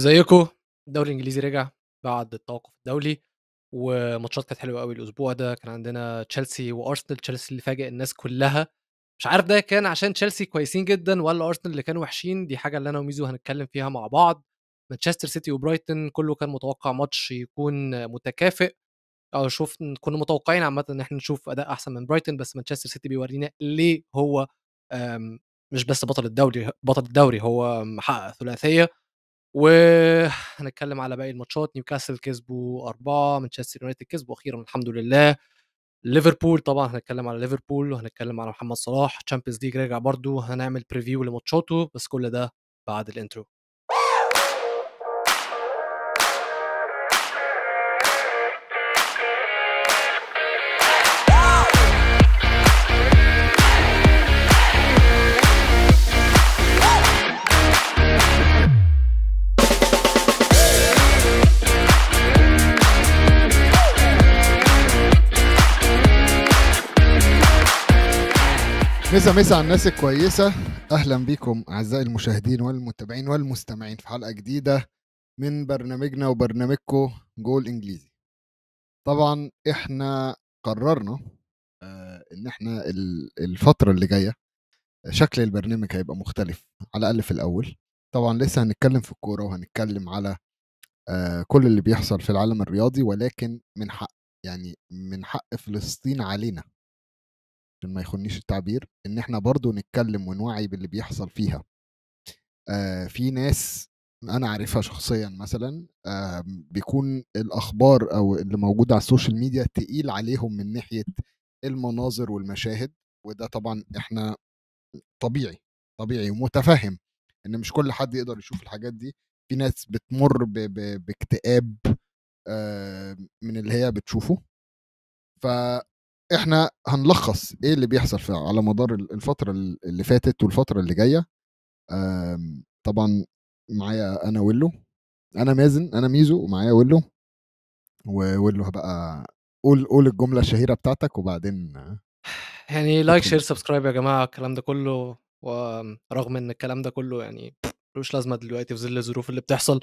ازيكم؟ الدوري الانجليزي رجع بعد التوقف الدولي، وماتشات كانت حلوه قوي الاسبوع ده. كان عندنا تشيلسي وارسنال، تشيلسي اللي فاجئ الناس كلها. مش عارف ده كان عشان تشيلسي كويسين جدا ولا ارسنال اللي كانوا وحشين. دي حاجه اللي انا وميزو هنتكلم فيها مع بعض. مانشستر سيتي وبرايتون كله كان متوقع ماتش يكون متكافئ، او كنا متوقعين عامه ان احنا نشوف اداء احسن من برايتون، بس مانشستر سيتي بيورينا ليه هو مش بس بطل الدوري، هو محقق ثلاثيه. وهنتكلم على باقي الماتشات. نيوكاسل كسبوا 4، مانشستر يونايتد كسبوا اخيرا الحمد لله. ليفربول طبعا هنتكلم على ليفربول، وهنتكلم على محمد صلاح. تشامبيونز ليج راجع برضو، هنعمل بريفيو لماتشاته، بس كل ده بعد الانترو. مسا على الناس الكويسة. أهلا بكم أعزائي المشاهدين والمتابعين والمستمعين في حلقة جديدة من برنامجنا وبرنامجكم جول إنجليزي. طبعا إحنا قررنا إن إحنا الفترة اللي جاية شكل البرنامج هيبقى مختلف، على الأقل في الأول. طبعا لسه هنتكلم في الكورة، وهنتكلم على كل اللي بيحصل في العالم الرياضي، ولكن من حق فلسطين علينا، عشان ما يخونيش التعبير، ان احنا برضو نتكلم ونوعي باللي بيحصل فيها. في ناس انا عارفها شخصيا مثلا، بيكون الاخبار او اللي موجود على السوشيال ميديا تقيل عليهم من ناحية المناظر والمشاهد، وده طبعا احنا طبيعي ومتفهم ان مش كل حد يقدر يشوف الحاجات دي. في ناس بتمر باكتئاب من اللي هي بتشوفه. احنا هنلخص ايه اللي بيحصل على مدار الفترة اللي فاتت والفترة اللي جاية. طبعا معايا انا ويلو، انا مازن، انا ميزو، ومعايا ويلو. ويلو هبقى قول الجملة الشهيرة بتاعتك، وبعدين لايك شير سبسكرايب يا جماعة. الكلام ده كله، ورغم ان الكلام ده كله ملوش لازمة دلوقتي في ظل الظروف اللي بتحصل.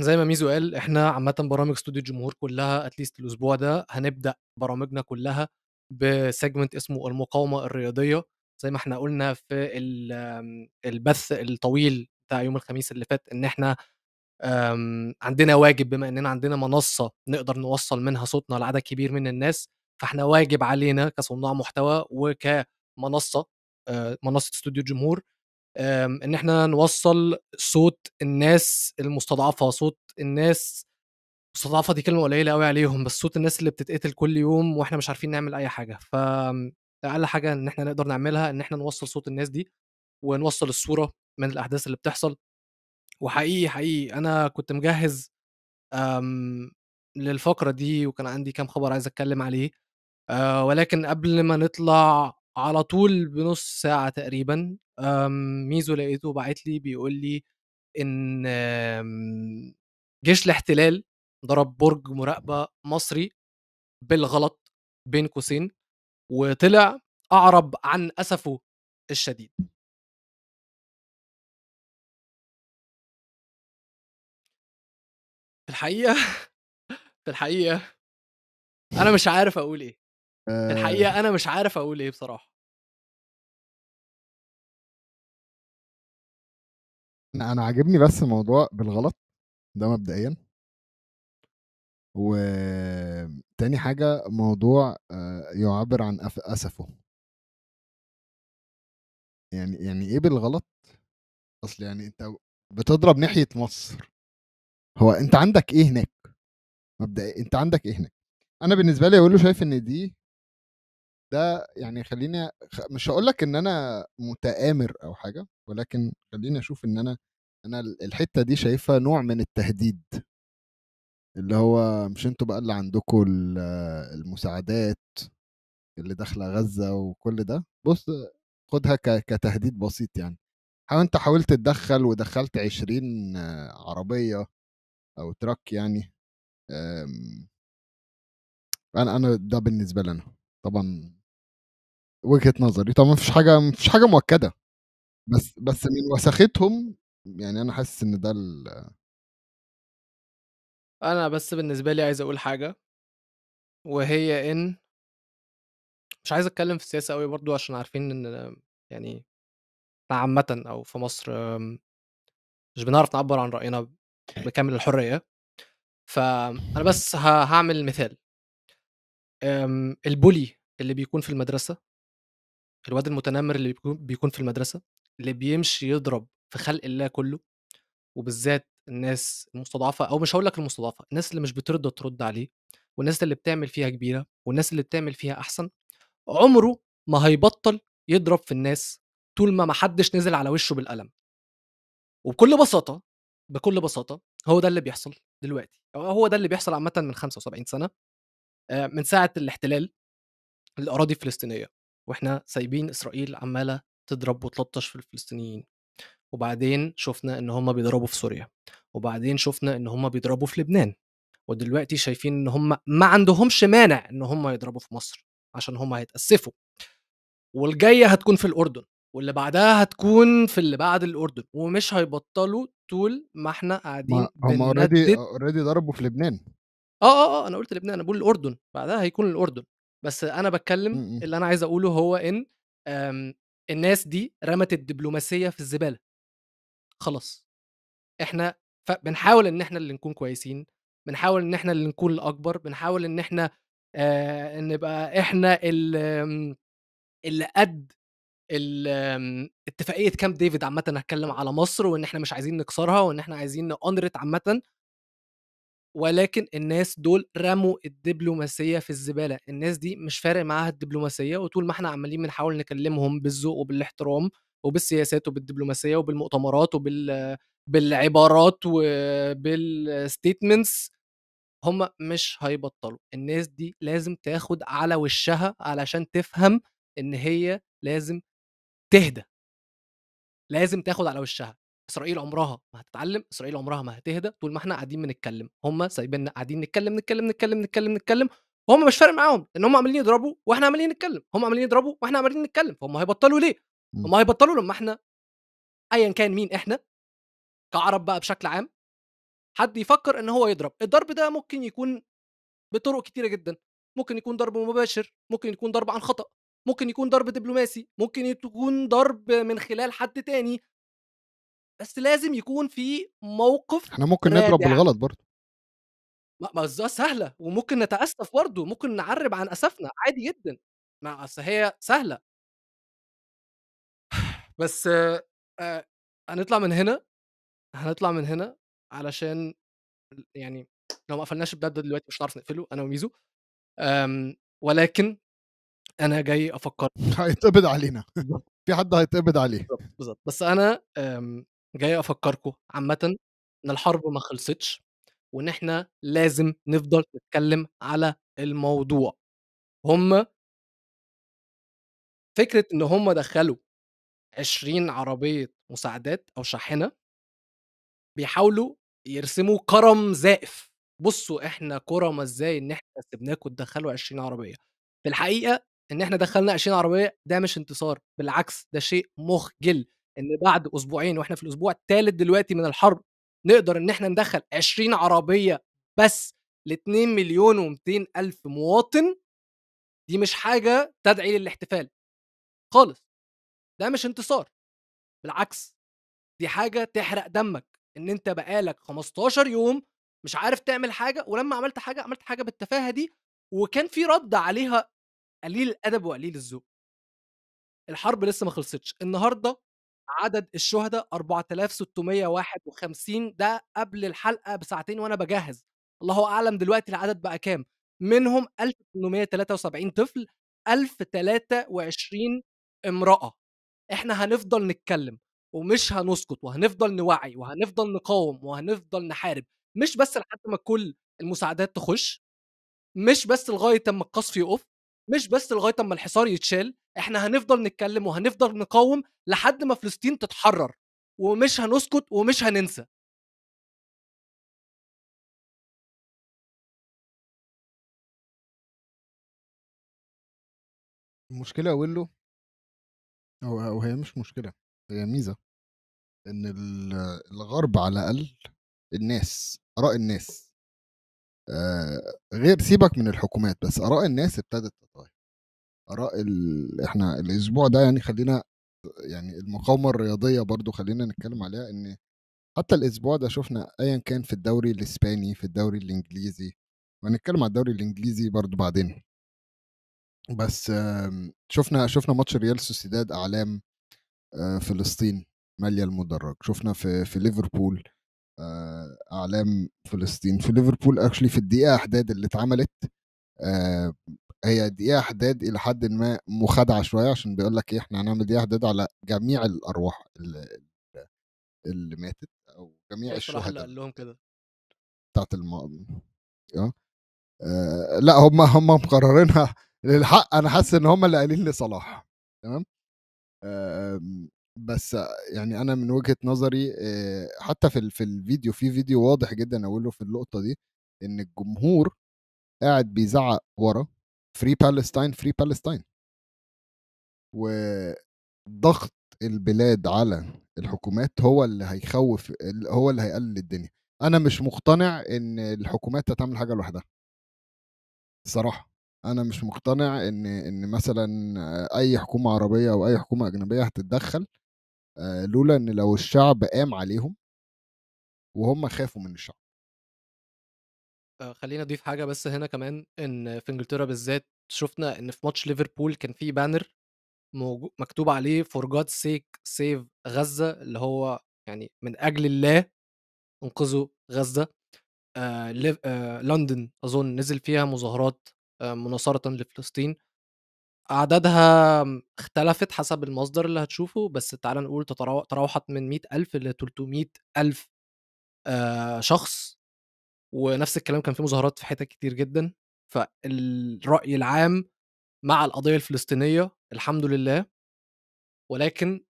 زي ما ميزو قال، احنا عامه برامج استوديو الجمهور كلها اتليست الاسبوع ده هنبدا برامجنا كلها بسيجمنت اسمه المقاومه الرياضيه. زي ما احنا قلنا في البث الطويل بتاع يوم الخميس اللي فات، ان احنا عندنا واجب، بما اننا عندنا منصه نقدر نوصل منها صوتنا لعدد كبير من الناس، فاحنا واجب علينا كصناع محتوى وكمنصه منصه استوديو الجمهور ان احنا نوصل صوت الناس المستضعفه. صوت الناس المستضعفه دي كلمه قليله قوي عليهم، بس صوت الناس اللي بتتقتل كل يوم واحنا مش عارفين نعمل اي حاجه. فاقل حاجه ان احنا نقدر نعملها ان احنا نوصل صوت الناس دي، ونوصل الصوره من الاحداث اللي بتحصل. وحقيقي انا كنت مجهز للفقره دي، وكان عندي كام خبر عايز اتكلم عليه، ولكن قبل ما نطلع على طول بنص ساعه تقريبا، ميزو لقيته بعت لي بيقول لي ان جيش الاحتلال ضرب برج مراقبه مصري بالغلط بين قوسين، وطلع اعرب عن اسفه الشديد. في الحقيقه انا مش عارف اقول ايه. بصراحه انا عاجبني بس الموضوع بالغلط ده مبدئيا، وتاني حاجه موضوع يعبر عن اسفه. يعني ايه بالغلط؟ اصل انت بتضرب ناحيه مصر، هو انت عندك ايه هناك؟ مبدئيا انت عندك ايه هناك؟ انا بالنسبه لي اقوله شايف ان ده خليني مش هقول لك ان انا متآمر او حاجه، ولكن خليني اشوف ان انا الحته دي شايفها نوع من التهديد، اللي هو مش انتوا بقى اللي عندكم المساعدات اللي داخله غزه وكل ده. بص، خدها كتهديد بسيط. انت حاولت تدخل، ودخلت 20 عربيه او تراك. انا ده بالنسبه لنا طبعا وجهه نظري. طبعا مفيش حاجه مؤكده، بس من وساختهم يعني انا حاسس ان ده انا بس بالنسبه لي عايز اقول حاجه، وهي ان مش عايز اتكلم في السياسه قوي برضو، عشان عارفين ان يعني إحنا عامه او في مصر مش بنعرف نعبر عن راينا بكامل الحريه. فانا بس هعمل مثال. البولي اللي بيكون في المدرسه، الواد المتنمر اللي بيكون في المدرسه، اللي بيمشي يضرب في خلق الله كله، وبالذات الناس المستضعفه، او مش هقول لك المستضعفه، الناس اللي مش بترضى ترد عليه، والناس اللي بتعمل فيها كبيره، والناس اللي بتعمل فيها احسن، عمره ما هيبطل يضرب في الناس طول ما محدش نزل على وشه بالقلم. وبكل بساطه بكل بساطه هو ده اللي بيحصل دلوقتي، أو هو ده اللي بيحصل عامه من 75 سنه، من ساعه الاحتلال الاراضي الفلسطينيه، واحنا سايبين اسرائيل عماله تضرب وتلطش في الفلسطينيين، وبعدين شفنا ان هم بيضربوا في سوريا، وبعدين شفنا ان هم بيضربوا في لبنان، ودلوقتي شايفين ان هم ما عندهمش مانع ان هم يضربوا في مصر عشان هم هيتاسفوا، والجايه هتكون في الاردن، واللي بعدها هتكون في اللي بعد الاردن، ومش هيبطلوا طول ما احنا ما قاعدين هم بنندد. اوريدي ضربوا في لبنان. انا قلت لبنان، انا بقول الاردن، بعدها هيكون الاردن. بس انا بتكلم، م- م. اللي انا عايز اقوله هو ان آم، الناس دي رمت الدبلوماسيه في الزباله خلاص. احنا بنحاول ان احنا اللي نكون كويسين، بنحاول ان احنا اللي نكون الاكبر، بنحاول ان احنا نبقى احنا اللي قد اتفاقيه كامب ديفيد. عامه هتكلم على مصر، وان احنا مش عايزين نكسرها، وان احنا عايزين نأنرت عامه، ولكن الناس دول رموا الدبلوماسيه في الزباله. الناس دي مش فارق معاها الدبلوماسيه، وطول ما احنا عمالين بنحاول نكلمهم بالذوق وبالاحترام وبالسياسات وبالدبلوماسيه وبالمؤتمرات بالعبارات وبالستيتمنتس، هم مش هيبطلوا. الناس دي لازم تاخد على وشها علشان تفهم ان هي لازم تهدى، لازم تاخد على وشها. اسرائيل عمرها ما هتتعلم، اسرائيل عمرها ما هتهدى طول ما احنا قاعدين بنتكلم. هم سايبيننا قاعدين نتكلم، هم مش فارق معاهم ان هم عمالين يضربوا واحنا عمالين نتكلم، هم عمالين يضربوا واحنا عمالين نتكلم. فهم هيبطلوا ليه؟ م. هم هيبطلوا لما احنا ايا كان مين، احنا كعرب بقى بشكل عام، حد يفكر ان هو يضرب. الضرب ده ممكن يكون بطرق كتيره جدا، ممكن يكون ضرب مباشر، ممكن يكون ضرب عن خطا، ممكن يكون ضرب دبلوماسي، ممكن يكون ضرب من خلال حد تاني، بس لازم يكون في موقف احنا ممكن نضرب رادع. بالغلط برضه. ما الزقة سهله، وممكن نتاسف برضه، ممكن نعرب عن اسفنا عادي جدا، ما اصل هي سهله. بس آه، هنطلع من هنا، علشان يعني لو ما قفلناش البلاد ده دلوقتي مش هنعرف نقفله انا وميزو. ولكن انا جاي افكر هيتقبض علينا، بالظبط في حد هيتقبض عليه. بالظبط. بس انا جاي افكركم عامه ان الحرب ما خلصتش، وان احنا لازم نفضل نتكلم على الموضوع. هم فكره ان هم دخلوا 20 عربيه مساعدات او شاحنه، بيحاولوا يرسموا كرم زائف. بصوا احنا كرم ازاي ان احنا سيبناكم تدخلوا 20 عربيه. في الحقيقه ان احنا دخلنا 20 عربيه ده مش انتصار، بالعكس ده شيء مخجل ان بعد اسبوعين، واحنا في الاسبوع الثالث دلوقتي من الحرب، نقدر ان احنا ندخل 20 عربيه بس ل 2 مليون و200 الف مواطن. دي مش حاجه تدعي للاحتفال خالص، ده مش انتصار، بالعكس دي حاجه تحرق دمك ان انت بقالك 15 يوم مش عارف تعمل حاجه، ولما عملت حاجه بالتفاهه دي، وكان في رد عليها قليل الادب وقليل الذوق. الحرب لسه ما خلصتش. النهارده عدد الشهداء 4651. ده قبل الحلقه بساعتين وانا بجهز، الله اعلم دلوقتي العدد بقى كام. منهم 1873 طفل، 1023 امراه. احنا هنفضل نتكلم ومش هنسكت، وهنفضل نوعي، وهنفضل نقاوم، وهنفضل نحارب، مش بس لحد ما كل المساعدات تخش، مش بس لغايه اما القصف يقف، مش بس لغايه اما الحصار يتشال. احنا هنفضل نتكلم وهنفضل نقاوم لحد ما فلسطين تتحرر، ومش هنسكت ومش هننسى. المشكله اقول له، او هي مش مشكله، هي ميزه. ان الغرب على الاقل الناس اراء الناس غير سيبك من الحكومات، بس اراء الناس ابتدت تتغير. اراء احنا الاسبوع ده يعني خلينا يعني المقاومه الرياضيه برضو خلينا نتكلم عليها، ان حتى الاسبوع ده شفنا ايا كان في الدوري الاسباني في الدوري الانجليزي، وهنتكلم على الدوري الانجليزي برضو بعدين، بس شفنا ماتش ريال سوسيداد اعلام فلسطين ماليه المدرج، شفنا في ليفربول اعلام فلسطين في ليفربول. اكشلي في الدقيقه احداد اللي اتعملت، هي دقيقه احداد الى حد ما مخادعه شويه، عشان بيقول لك ايه احنا هنعمل دقيقه احداد على جميع الارواح اللي ماتت او جميع الشهداء قال لهم كده بتاعت لا هم مقررينها للحق. انا حاسس ان هم اللي قايلين لصلاح تمام، بس يعني انا من وجهه نظري حتى في الفيديو، في فيديو واضح جدا اقوله في اللقطه دي، ان الجمهور قاعد بيزعق ورا فري بالستاين فري بالستاين، وضغط البلاد على الحكومات هو اللي هيخوف، هو اللي هيقلل الدنيا. انا مش مقتنع ان الحكومات هتعمل حاجه لوحدها الصراحه، انا مش مقتنع ان مثلا اي حكومه عربيه او اي حكومه اجنبيه هتتدخل، لولا ان لو الشعب قام عليهم وهم خافوا من الشعب. خلينا نضيف حاجه بس هنا كمان، ان في انجلترا بالذات شفنا ان في ماتش ليفربول كان في بانر مكتوب عليه فور جاد سيك سيف غزه، اللي هو يعني من اجل الله انقذوا غزه. لندن اظن نزل فيها مظاهرات مناصره لفلسطين، اعدادها اختلفت حسب المصدر اللي هتشوفه، بس تعال نقول تراوحت من 100,000 ل 300,000 شخص، ونفس الكلام كان في مظاهرات في حتت كتير جدا. فالرأي العام مع القضية الفلسطينية الحمد لله، ولكن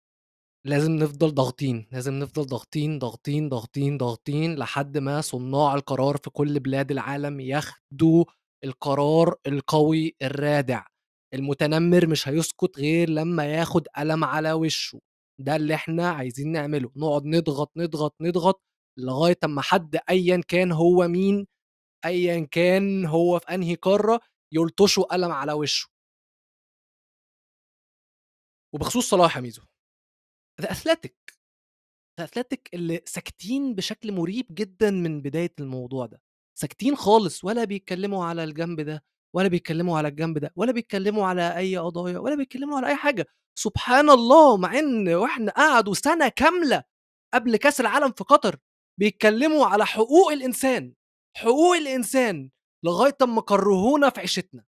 لازم نفضل ضاغطين، لازم نفضل ضاغطين ضاغطين ضاغطين ضاغطين لحد ما صناع القرار في كل بلاد العالم ياخدوا القرار القوي الرادع. المتنمر مش هيسكت غير لما ياخد قلم على وشه، ده اللي احنا عايزين نعمله، نقعد نضغط نضغط نضغط لغاية اما حد ايا كان هو مين، ايا كان هو في انهي قارة، يلطشوا قلم على وشه. وبخصوص صلاح يا ميزو، ده أثلتيك اللي ساكتين بشكل مريب جدا من بداية الموضوع ده، ساكتين خالص، ولا بيتكلموا على الجنب ده ولا بيتكلموا على الجنب ده، ولا بيتكلموا على اي قضايا ولا بيتكلموا على اي حاجة. سبحان الله، مع ان واحنا قعدوا سنة كاملة قبل كاس العالم في قطر بيتكلموا على حقوق الانسان، حقوق الانسان، لغايه اما كرهونا في عيشتنا،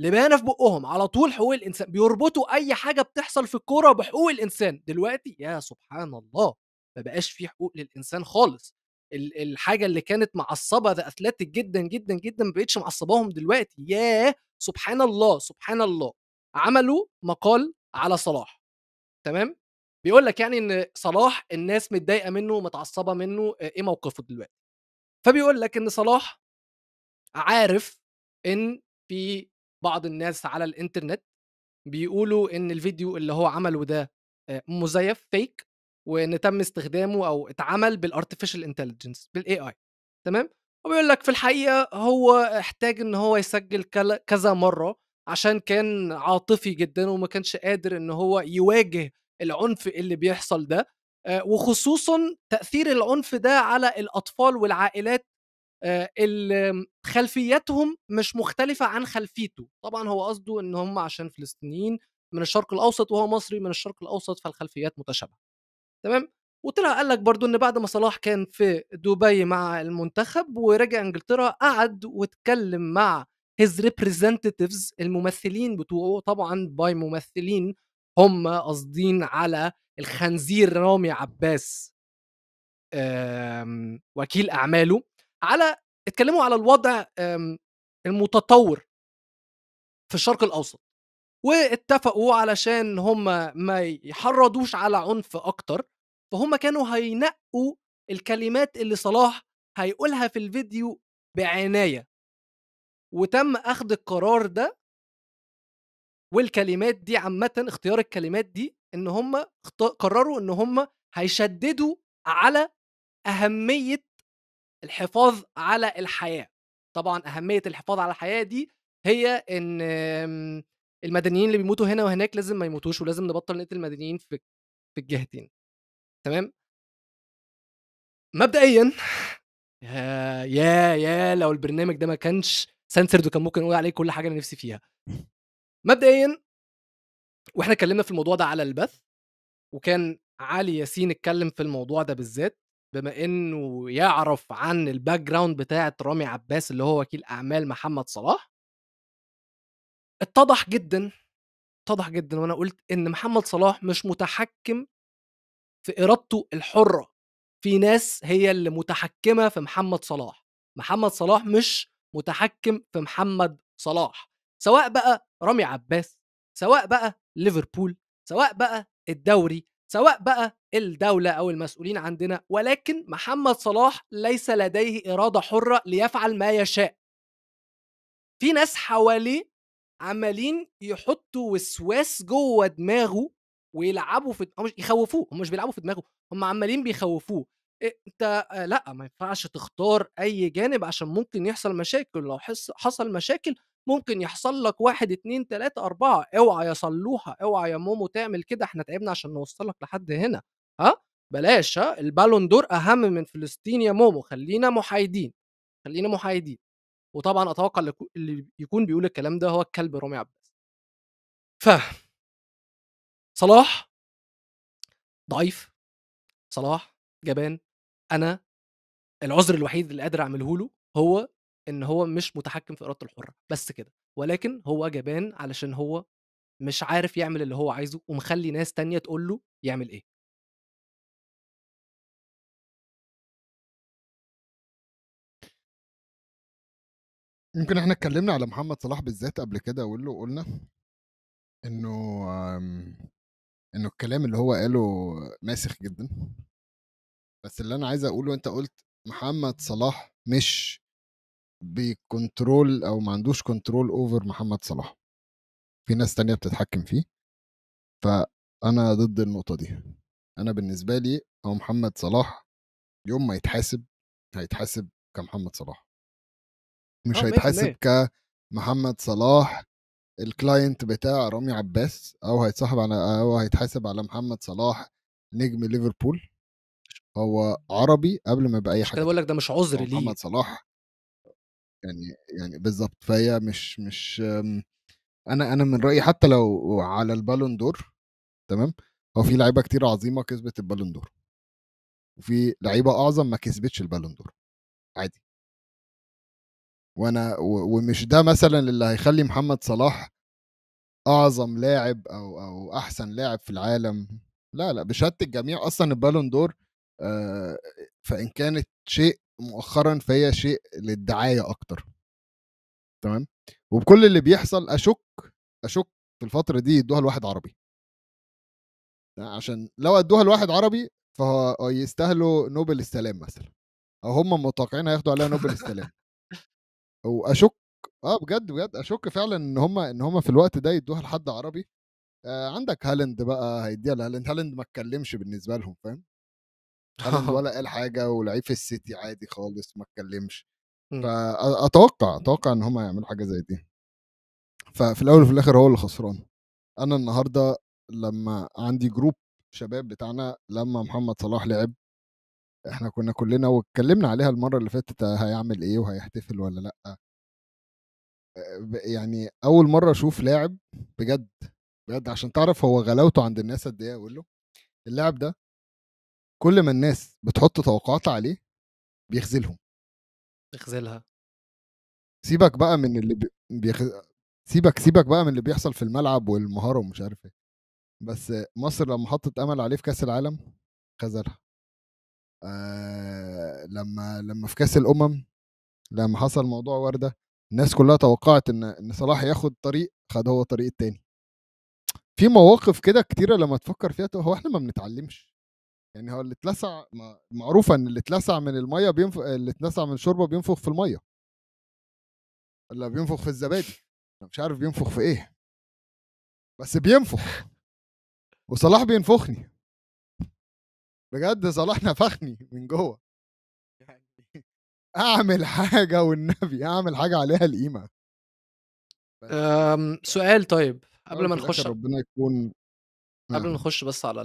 لبانا في بقهم على طول حقوق الانسان، بيربطوا اي حاجه بتحصل في الكوره بحقوق الانسان. دلوقتي يا سبحان الله ما بقاش في حقوق للانسان خالص، الحاجه اللي كانت معصبه ذا اثلتيك جدا جدا جدا ما بقتش معصباهم دلوقتي. يا سبحان الله سبحان الله. عملوا مقال على صلاح تمام، بيقول لك يعني ان صلاح الناس متضايقه منه ومتعصبه منه، ايه موقفه دلوقتي؟ فبيقول لك ان صلاح عارف ان في بعض الناس على الانترنت بيقولوا ان الفيديو اللي هو عمله ده مزيف فيك، وان تم استخدامه او اتعمل بالارتفيشال انتليجنس بالاي اي تمام. وبيقول لك في الحقيقه هو احتاج ان هو يسجل كذا مره عشان كان عاطفي جدا وما كانش قادر ان هو يواجه العنف اللي بيحصل ده، وخصوصا تأثير العنف ده على الأطفال والعائلات اللي خلفيتهم مش مختلفة عن خلفيته. طبعا هو قصده ان هم عشان فلسطينيين من الشرق الأوسط وهو مصري من الشرق الأوسط، فالخلفيات متشابهة تمام. وطلع قال لك برضو ان بعد ما صلاح كان في دبي مع المنتخب ورجع انجلترا، قعد واتكلم مع his representatives الممثلين بتوعه، طبعا باي ممثلين هم قاصدين على الخنزير رامي عباس وكيل أعماله، على اتكلموا على الوضع المتطور في الشرق الأوسط، واتفقوا علشان هم ما يحرضوش على عنف أكتر، فهم كانوا هينقوا الكلمات اللي صلاح هيقولها في الفيديو بعناية، وتم أخذ القرار ده. والكلمات دي عامة، اختيار الكلمات دي، ان هم قرروا ان هم هيشددوا على أهمية الحفاظ على الحياة. طبعا أهمية الحفاظ على الحياة دي هي إن المدنيين اللي بيموتوا هنا وهناك لازم ما يموتوش، ولازم نبطل نقتل المدنيين في الجهتين. تمام؟ مبدئيا يا لو البرنامج ده ما كانش سانسرد وكان ممكن نقول عليه كل حاجة أنا نفسي فيها. مبدئيا واحنا اتكلمنا في الموضوع ده على البث، وكان علي ياسين اتكلم في الموضوع ده بالذات بما انه يعرف عن الباك جراوند بتاعه رامي عباس اللي هو وكيل اعمال محمد صلاح. اتضح جدا وانا قلت ان محمد صلاح مش متحكم في ارادته الحره، في ناس هي اللي متحكمه في محمد صلاح. محمد صلاح مش متحكم في محمد صلاح، سواء بقى رامي عباس، سواء بقى ليفربول، سواء بقى الدوري، سواء بقى الدولة أو المسؤولين عندنا، ولكن محمد صلاح ليس لديه إرادة حرة ليفعل ما يشاء. في ناس حواليه عمالين يحطوا وسواس جوه دماغه ويلعبوا في يخوفوه. هم مش بيلعبوا في دماغه، هم عمالين بيخوفوه. انت لا، ما ينفعش تختار أي جانب عشان ممكن يحصل مشاكل. لو حصل مشاكل ممكن يحصل لك 1 2 3 4. اوعى يا صلوحه، اوعى يا مومو تعمل كده، احنا تعبنا عشان نوصلك لحد هنا. بلاش البالون دور اهم من فلسطين يا مومو، خلينا محايدين. وطبعا اتوقع اللي يكون بيقول الكلام ده هو الكلب رامي عباس. صلاح ضعيف، صلاح جبان. انا العذر الوحيد اللي قادر اعمله له هو ان هو مش متحكم في ارادته الحره، بس كده. ولكن هو جبان علشان هو مش عارف يعمل اللي هو عايزه، ومخلي ناس تانية تقول له يعمل ايه. يمكن احنا اتكلمنا على محمد صلاح بالذات قبل كده، قلنا انه الكلام اللي هو قاله ماسخ جدا. بس اللي انا عايز اقوله، انت قلت محمد صلاح مش بكنترول او ما عندوش كنترول اوفر محمد صلاح، في ناس تانية بتتحكم فيه. فانا ضد النقطة دي. انا بالنسبة لي هو محمد صلاح يوم ما يتحاسب هيتحاسب كمحمد صلاح، مش هيتحاسب كمحمد صلاح الكلاينت بتاع رامي عباس، او هيتحاسب على محمد صلاح نجم ليفربول. هو عربي قبل ما بقى اي حاجة. بقول لك ده مش عذر ليه محمد صلاح، يعني بالظبط. فهي مش انا من رايي حتى لو على البالون دور، تمام، هو في لعيبه كتير عظيمه كسبت البالون دور، وفي لعيبه اعظم ما كسبتش البالون دور عادي. وانا ومش ده مثلا اللي هيخلي محمد صلاح اعظم لاعب او احسن لاعب في العالم. لا، بشهاده الجميع اصلا البالون دور فان كانت شيء مؤخرا فهي شيء للدعايه اكتر، تمام. وبكل اللي بيحصل اشك في الفتره دي يدوها لواحد عربي، عشان لو ادوها لواحد عربي فهو يستاهلوا نوبل السلام مثلا، او هم متوقعين هياخدوا عليها نوبل السلام. واشك بجد اشك فعلا ان هم في الوقت ده يدوها لحد عربي. عندك هالند بقى، هيديها لهالند. هالند ما اتكلمش بالنسبه لهم، فاهم؟ ولا قال حاجه، ولعيب في السيتي عادي خالص ما اتكلمش. فاتوقع ان هم يعملوا حاجه زي دي. ففي الاول وفي الاخر هو اللي خسران. انا النهارده لما عندي جروب شباب بتاعنا، لما محمد صلاح لعب احنا كنا كلنا واتكلمنا عليها المره اللي فاتت، هيعمل ايه وهيحتفل ولا لا. يعني اول مره اشوف لاعب بجد بجد، عشان تعرف هو غلاوته عند الناس قد ايه. اقول له اللاعب ده كل ما الناس بتحط توقعات عليه بيخذلها. سيبك بقى من اللي سيبك بقى من اللي بيحصل في الملعب والمهارة ومش عارف ايه. بس مصر لما حطت امل عليه في كاس العالم خذلها. لما في كاس الامم لما حصل موضوع وردة، الناس كلها توقعت ان صلاح ياخد طريق، خد هو طريق التاني. في مواقف كده كتيرة لما تفكر فيها، هو احنا ما بنتعلمش. يعني هو اللي اتلسع، معروفه ان اللي اتلسع من الميه اللي اتلسع من الشوربه بينفخ في الميه، ولا بينفخ في الزبادي، انا مش عارف بينفخ في ايه، بس بينفخ. وصلاح بينفخني بجد صلاح نفخني من جوه يعني. اعمل حاجه والنبي اعمل حاجه عليها القيمه. سؤال طيب قبل ما نخش، ربنا يكون قبل ما نخش بس على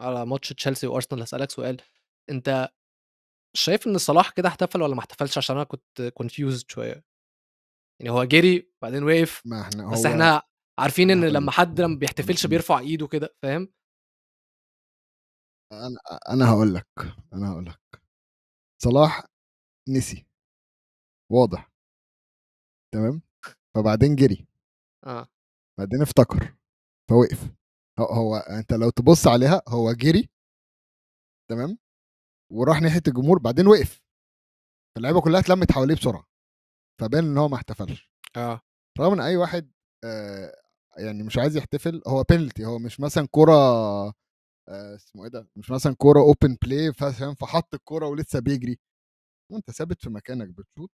على ماتش تشيلسي وارسنال، هسألك سؤال، انت شايف ان صلاح كده احتفل ولا ما احتفلش؟ عشان انا كنت كونفيوزد شويه يعني، هو جري بعدين وقف، بس احنا عارفين ان لما حد لما بيحتفلش بيرفع ايده كده، فاهم؟ انا هقول لك صلاح نسي واضح، تمام، فبعدين جري بعدين افتكر فوقف. هو انت لو تبص عليها هو جري تمام وراح ناحيه الجمهور بعدين وقف، اللعيبه كلها اتلمت حواليه بسرعه، فبان ان هو ما احتفلش. رغم ان اي واحد يعني مش عايز يحتفل، هو بينالتي، هو مش مثلا كوره اسمه ايه ده، مش مثلا كوره اوبن بلاي فحط الكوره ولسه بيجري وانت ثابت في مكانك بتشوط.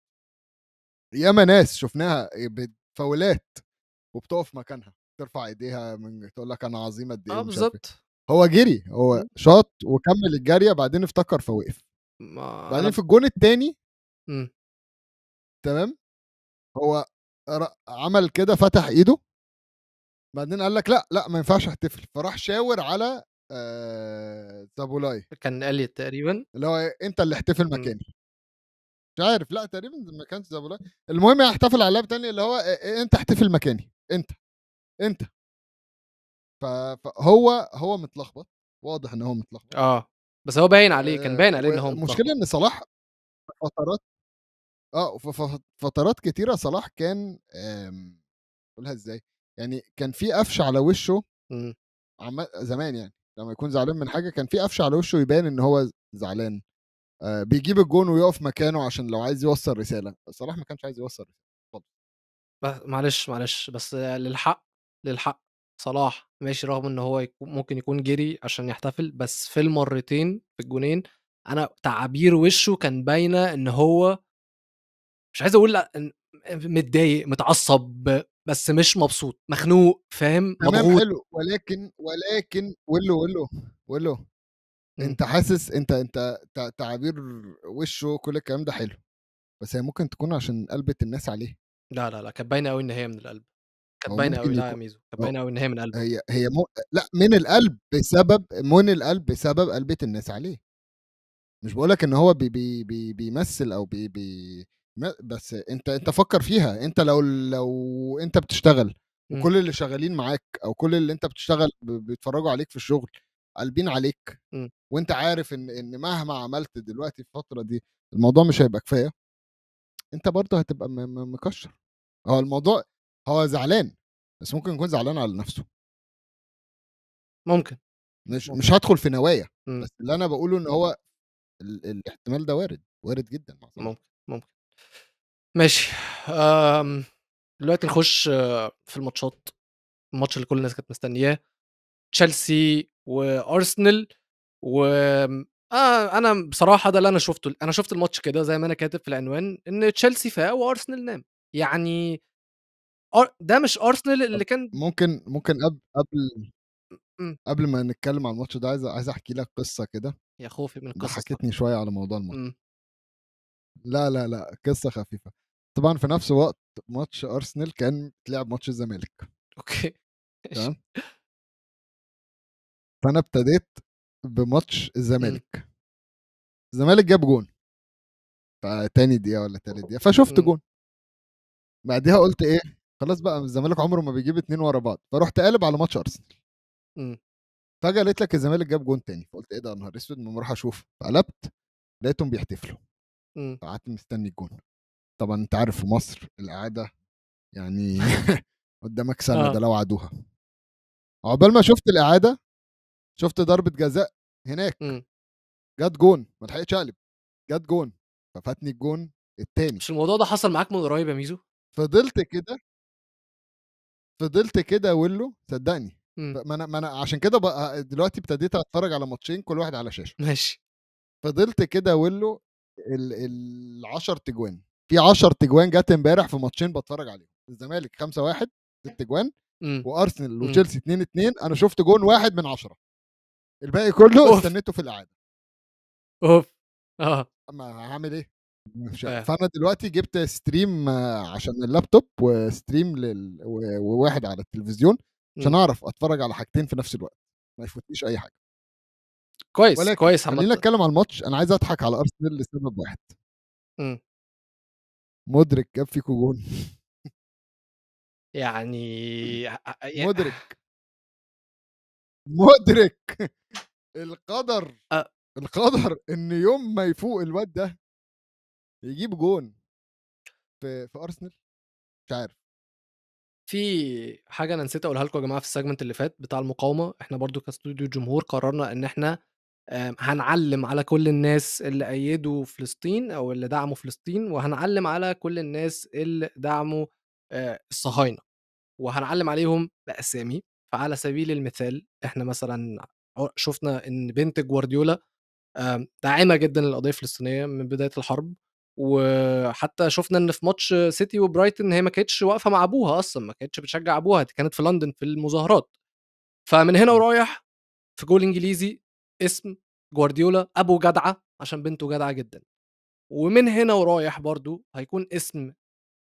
ياما ناس شفناها بفاولات وبتقف مكانها ترفع ايديها من تقول لك انا عظيمه قد ايه. بالظبط، هو جري، هو شاط وكمل الجاريه بعدين افتكر فوقف. بعدين في الجون الثاني تمام هو عمل كده فتح ايده بعدين قال لك لا ما ينفعش احتفل، فراح شاور على زابولاي، كان قال تقريبا اللي هو انت اللي احتفل مكاني، مش عارف، لا تقريبا ما كانش زابولاي، المهم يحتفل على لاعب تاني اللي هو انت احتفل مكاني انت. فهو متلخبط، واضح ان هو متلخبط. بس هو باين عليه، كان باين عليه ان هو متلخبط. المشكله ان صلاح فترات فترات كتيره صلاح كان اقولها ازاي يعني، كان في قفش على وشه زمان يعني، لما يكون زعلان من حاجه كان في قفش على وشه يبان ان هو زعلان، بيجيب الجون ويقف مكانه عشان لو عايز يوصل رساله. صلاح ما كانش عايز يوصل رساله. معلش بس للحق صلاح ماشي، رغم ان هو ممكن يكون جري عشان يحتفل، بس في المرتين في الجونين انا تعابير وشه كان باينه ان هو مش عايز اقول متضايق متعصب، بس مش مبسوط، مخنوق، فاهم؟ مضغوط. حلو، ولكن انت حاسس انت تعابير وشه كل الكلام ده حلو، بس هي ممكن تكون عشان قلبت الناس عليه. لا كانت باينه قوي ان هي من القلب، كانت باينه قوي. لا يا ميزو، كانت باينه قوي ان هي من القلب، هي لا من القلب، بسبب قلبت الناس عليه. مش بقولك ان هو بي بي بي بيمثل او بي بي، بس انت فكر فيها، انت لو انت بتشتغل وكل اللي شغالين معاك او كل اللي انت بتشتغل بيتفرجوا عليك في الشغل قلبين عليك، وانت عارف ان مهما عملت دلوقتي في الفتره دي الموضوع مش هيبقى كفايه، انت برضه هتبقى مكشر. هو الموضوع هو زعلان، بس ممكن يكون زعلان على نفسه، ممكن مش هدخل في نوايا، بس اللي انا بقوله ان هو الاحتمال ده وارد جدا. ممكن ماشي. دلوقتي نخش في الماتشات، الماتش اللي كل الناس كانت مستنياه، تشيلسي وارسنال. و انا بصراحه ده اللي انا شفته، انا شفت الماتش كده زي ما انا كاتب في العنوان، ان تشيلسي فاق وارسنال نام. يعني ده مش ارسنال اللي كان ممكن قبل ما نتكلم عن الماتش ده، عايز احكي لك قصه كده يا خوفي من القصه، حكيتني شويه على موضوع الماتش. لا قصه خفيفه. طبعا في نفس وقت ماتش ارسنال كان بتلعب ماتش الزمالك، اوكي تمام. فانا ابتديت بماتش الزمالك، الزمالك جاب جون فتاني دقيقه ولا تالت دقيقه، فشفت جون، بعدها قلت ايه خلاص بقى الزمالك عمره ما بيجيب اتنين ورا بعض، فروحت قالب على ماتش ارسنال، فجاه لقيت لك الزمالك جاب جون تاني، فقلت ايه ده يا نهار اسود، ما اروح اشوف، فقلبت لقيتهم بيحتفلوا، قعدت مستني الجون. طبعا انت عارف في مصر الاعاده يعني قدامك سنه ده لو عادوها. عقبال ما شفت الاعاده شفت ضربه جزاء هناك، جت جون، ما لحقتش اقلب، جت جون، ففاتني الجون التاني. مش الموضوع ده حصل معاك من قريب يا ميزو؟ فضلت كده اقول له صدقني، ما انا عشان كده بقى دلوقتي ابتديت اتفرج على ماتشين كل واحد على شاشه، ماشي. فضلت كده اقول له ال10 تجوان، في 10 تجوان جت امبارح في ماتشين بتفرج عليهم، الزمالك 5-1 6 تجوان، وارسنال وتشيلسي 2-2، انا شفت جون واحد من 10، الباقي كله استنيته في القعده. اوف اه اما هعمل ايه؟ فانا دلوقتي جبت ستريم عشان اللابتوب وستريم وواحد على التلفزيون عشان اعرف اتفرج على حاجتين في نفس الوقت ما يفوتنيش اي حاجه. كويس كويس. خلينا نتكلم على الماتش. انا عايز اضحك على ارسنال لسبب واحد. مدرك جاب فيكو جون. يعني مدرك القدر القدر ان يوم ما يفوق الواد ده يجيب جون في ارسنال. مش عارف. في حاجه انا نسيت اقولها لكم يا جماعه في السيجمنت اللي فات بتاع المقاومه. احنا برضو كاستوديو جمهور قررنا ان احنا هنعلم على كل الناس اللي ايدوا فلسطين او اللي دعموا فلسطين، وهنعلم على كل الناس اللي دعموا الصهاينه، وهنعلم عليهم باسامي. فعلى سبيل المثال احنا مثلا شفنا ان بنت جوارديولا داعمه جدا للقضيه الفلسطينيه من بدايه الحرب، وحتى شفنا ان في ماتش سيتي وبرايتن هي ما كانتش واقفه مع ابوها اصلا، ما كانتش بتشجع ابوها، كانت في لندن في المظاهرات. فمن هنا ورايح في جول انجليزي اسم جوارديولا ابو جدعه عشان بنته جدعه جدا. ومن هنا ورايح برضو هيكون اسم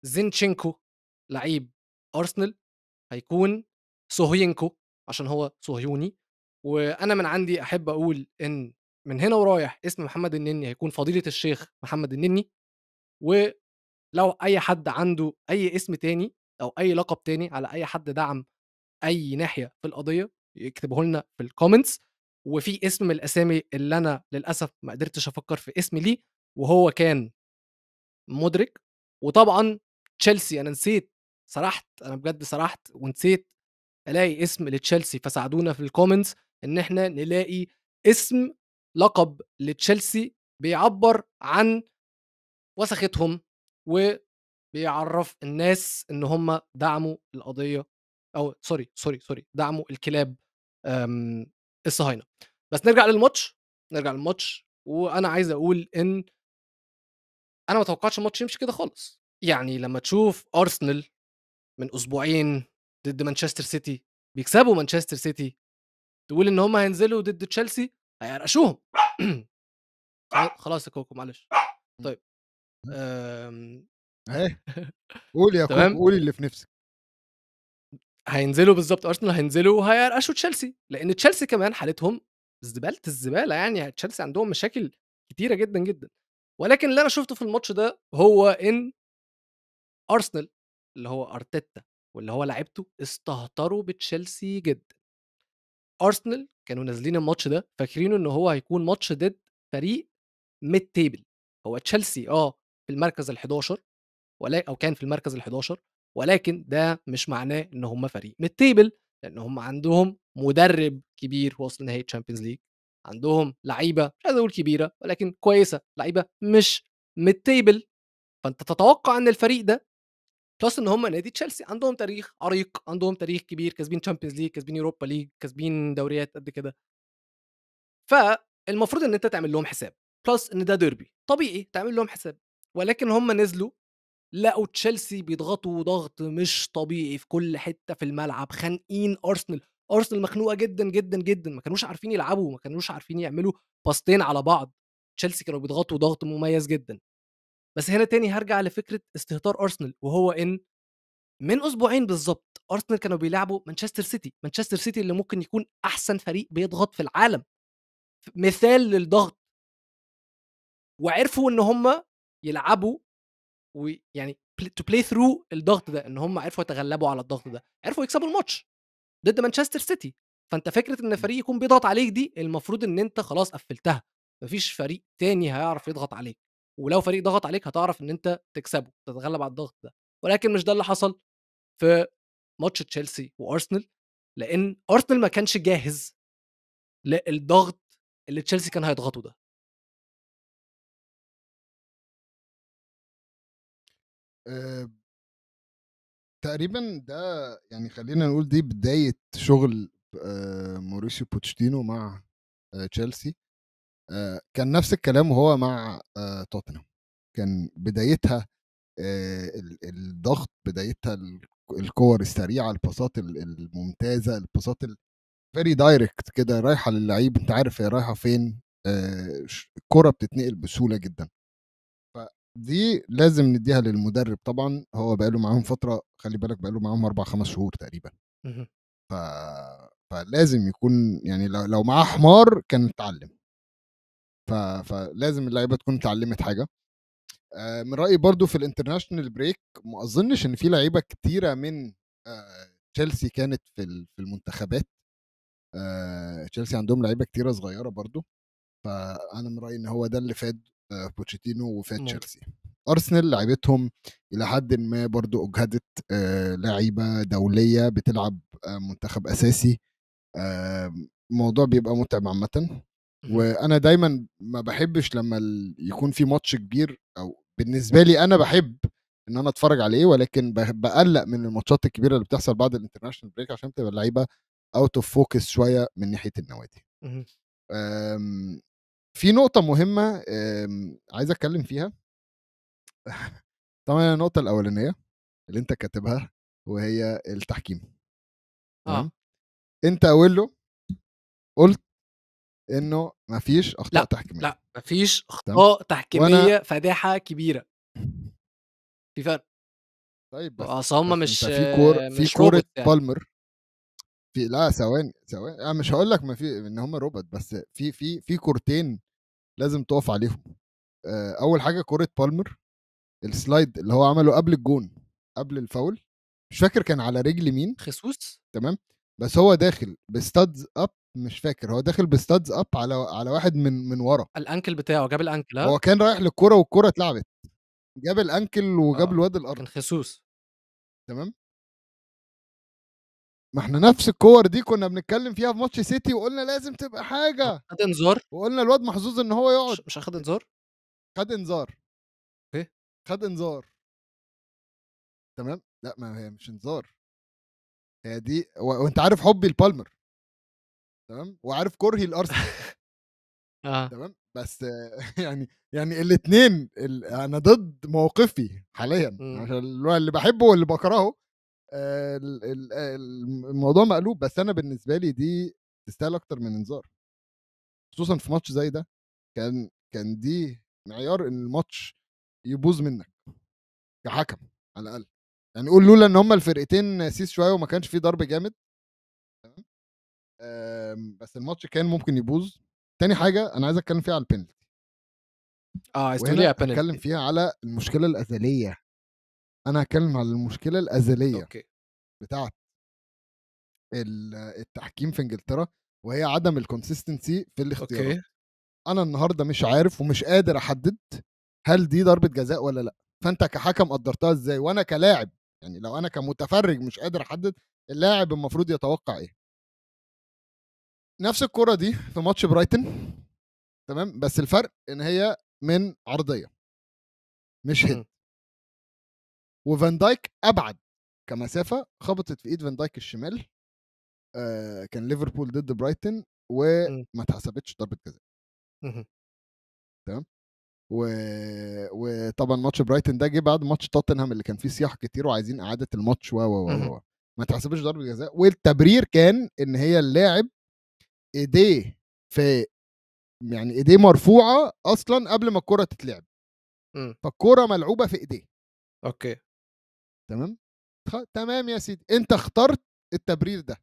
زينشينكو لعيب ارسنال هيكون سوهينكو عشان هو صهيوني. وانا من عندي احب اقول ان من هنا ورايح اسم محمد النني هيكون فضيله الشيخ محمد النني. ولو اي حد عنده اي اسم تاني او اي لقب تاني على اي حد دعم اي ناحيه في القضيه يكتبه لنا في الكومنتس. وفي اسم من الاسامي اللي انا للاسف ما قدرتش افكر في اسم ليه، وهو كان مدرك. وطبعا تشيلسي انا نسيت، سرحت انا بجد سرحت ونسيت الاقي اسم لتشيلسي، فساعدونا في الكومنتس ان احنا نلاقي اسم لقب لتشيلسي بيعبر عن وسختهم وبيعرف الناس ان هم دعموا القضيه او سوري دعموا الكلاب الصهاينه. بس نرجع للماتش. وانا عايز اقول ان انا ما توقعتش الماتش يمشي كده خالص. يعني لما تشوف ارسنال من اسبوعين ضد مانشستر سيتي بيكسبوا مانشستر سيتي، تقول ان هم هينزلوا ضد تشيلسي هيرقشوهم. خلاص يا كوكو معلش. طيب قول يا كوكو، قول اللي في نفسك. هينزلوا بالظبط، ارسنال هينزلوا وهيرقشوا تشيلسي، لان تشيلسي كمان حالتهم زباله الزباله. يعني تشيلسي عندهم مشاكل كتيره جدا جدا. ولكن اللي انا شفته في الماتش ده هو ان ارسنال اللي هو ارتيتا واللي هو لعبته استهتروا بتشيلسي جدا. ارسنال كانوا نازلين الماتش ده فاكرينه ان هو هيكون ماتش ضد فريق ميد تيبل. هو تشيلسي في المركز ال11 او كان في المركز ال11، ولكن ده مش معناه ان هم فريق ميد تيبل، لان هم عندهم مدرب كبير وصل نهائي تشامبيونز ليج، عندهم لعيبه مش عايز اقول كبيره ولكن كويسه، لعيبه مش ميد تيبل. فانت تتوقع ان الفريق ده بلس ان هم نادي تشيلسي عندهم تاريخ عريق، عندهم تاريخ كبير، كسبين تشامبيونز ليج، كسبين يوروبا ليج، كسبين دوريات قد كده. فالمفروض ان انت تعمل لهم حساب، بلس ان ده ديربي طبيعي تعمل لهم حساب. ولكن هم نزلوا لقوا تشيلسي بيضغطوا ضغط مش طبيعي في كل حته في الملعب، خانقين ارسنال مخنوقه جدا جدا جدا. ما كانوش عارفين يلعبوا، ما كانوش عارفين يعملوا باستين على بعض. تشيلسي كانوا بيضغطوا ضغط مميز جدا. بس هنا تاني هرجع لفكرة استهتار أرسنال، وهو إن من أسبوعين بالظبط أرسنال كانوا بيلعبوا مانشستر سيتي اللي ممكن يكون أحسن فريق بيضغط في العالم، مثال للضغط. وعرفوا إن هم يلعبوا ويعني to play through الضغط ده، إن هم عرفوا يتغلبوا على الضغط ده، عرفوا يكسبوا الماتش ضد مانشستر سيتي. فأنت فكرة إن فريق يكون بيضغط عليك دي المفروض إن أنت خلاص قفلتها، مفيش فريق تاني هيعرف يضغط عليك، ولو فريق ضغط عليك هتعرف ان انت تكسبه، تتغلب على الضغط ده. ولكن مش ده اللي حصل في ماتش تشيلسي وارسنال، لان ارسنال ما كانش جاهز للضغط اللي تشيلسي كان هيضغطه ده. تقريبا ده يعني خلينا نقول دي بداية شغل موريسيو بوتشيتينو مع تشيلسي. كان نفس الكلام وهو مع توتنهام، كان بدايتها الضغط، بدايتها الكور السريعه، الباصات الممتازه، الباصات فيري دايركت كده، رايحه للعيب، انت عارف هي رايحه فين. الكره بتتنقل بسهوله جدا، فدي لازم نديها للمدرب. طبعا هو بقاله معاهم فتره، خلي بالك بقاله معاهم 4-5 شهور تقريبا، ف... فلازم يكون يعني لو معاه حمار كان اتعلم، فلازم اللعيبه تكون اتعلمت حاجه. من رايي برضو في الانترناشنال بريك ما اظنش ان في لعيبه كتيره من تشيلسي كانت في المنتخبات. تشيلسي عندهم لعيبه كتيره صغيره برضو، فانا من رايي ان هو ده اللي فاد بوتشيتينو وفاد تشيلسي. ارسنال لعيبتهم الى حد ما برضو اجهدت، لعيبه دوليه بتلعب منتخب اساسي، الموضوع بيبقى متعب عامه. وانا دايما ما بحبش لما يكون في ماتش كبير، او بالنسبه لي انا بحب ان انا اتفرج عليه، ولكن بقلق من الماتشات الكبيره اللي بتحصل بعد الانترناشنال بريك عشان تبقى اللعيبه اوت اوف فوكس شويه من ناحيه النوادي. في نقطه مهمه عايز اتكلم فيها طبعا النقطه الاولانيه اللي انت كاتبها وهي التحكيم. انت اوله قلت انه مفيش اخطاء تحكيميه. لا مفيش اخطاء تحكيميه فادحه كبيره، في فرق. طيب بس اصلا مش في كوره يعني. بالمر في لا ثواني انا مش هقول لك ما في ان هم روبوت، بس في كورتين لازم تقف عليهم. اول حاجه كوره بالمر، السلايد اللي هو عمله قبل الجون قبل الفاول، مش فاكر كان على رجل مين، خسوس تمام، بس هو داخل بستادز اب، مش فاكر هو داخل بستادز اب على واحد من ورا، الانكل بتاعه جاب الانكل، هو كان رايح للكرة والكرة اتلعبت، جاب الانكل وجاب الواد الارض، كان خسوس تمام. ما احنا نفس الكور دي كنا بنتكلم فيها في ماتش سيتي، وقلنا لازم تبقى حاجه، خد انذار، وقلنا الواد محظوظ ان هو يقعد، مش اخد انذار، خد انذار تمام. لا ما هي مش انذار، هي دي وانت عارف حبي لبالمر تمام، وعارف كرهي الارسنال تمام، بس يعني الاثنين انا ضد موقفي حاليا، عشان اللي بحبه واللي بكرهه الموضوع مقلوب. بس انا بالنسبه لي دي تستاهل اكتر من انذار، خصوصا في ماتش زي ده. كان دي معيار ان الماتش يبوظ منك كحكم على الاقل، يعني قول لولا ان هم الفرقتين سيس شويه وما كانش فيه ضرب جامد، بس الماتش كان ممكن يبوظ. تاني حاجه انا عايز اتكلم فيها على البنالتي، اتكلم فيها على المشكله الازليه. انا هتكلم على المشكله الازليه بتاعت التحكيم في انجلترا، وهي عدم الكونسيستنسي في الاختيارات. انا النهارده مش عارف ومش قادر احدد هل دي ضربه جزاء ولا لا، فانت كحكم قدرتها ازاي؟ وانا كلاعب يعني لو انا كمتفرج مش قادر احدد، اللاعب المفروض يتوقع ايه؟ نفس الكره دي في ماتش برايتن تمام، بس الفرق ان هي من عرضيه مش هيد، وفان دايك ابعد كمسافه، خبطت في ايد فان دايك الشمال. كان ليفربول ضد برايتن وما اتحسبتش ضربه جزاء تمام. وطبعا ماتش برايتن ده جه بعد ماتش توتنهام اللي كان فيه صياح كتير وعايزين اعاده الماتش ما اتحسبتش ضربه جزاء. والتبرير كان ان هي اللاعب ايديه في يعني ايديه مرفوعه اصلا قبل ما الكره تتلعب، فالكره ملعوبه في ايديه. تمام تمام يا سيدي، انت اخترت التبرير ده.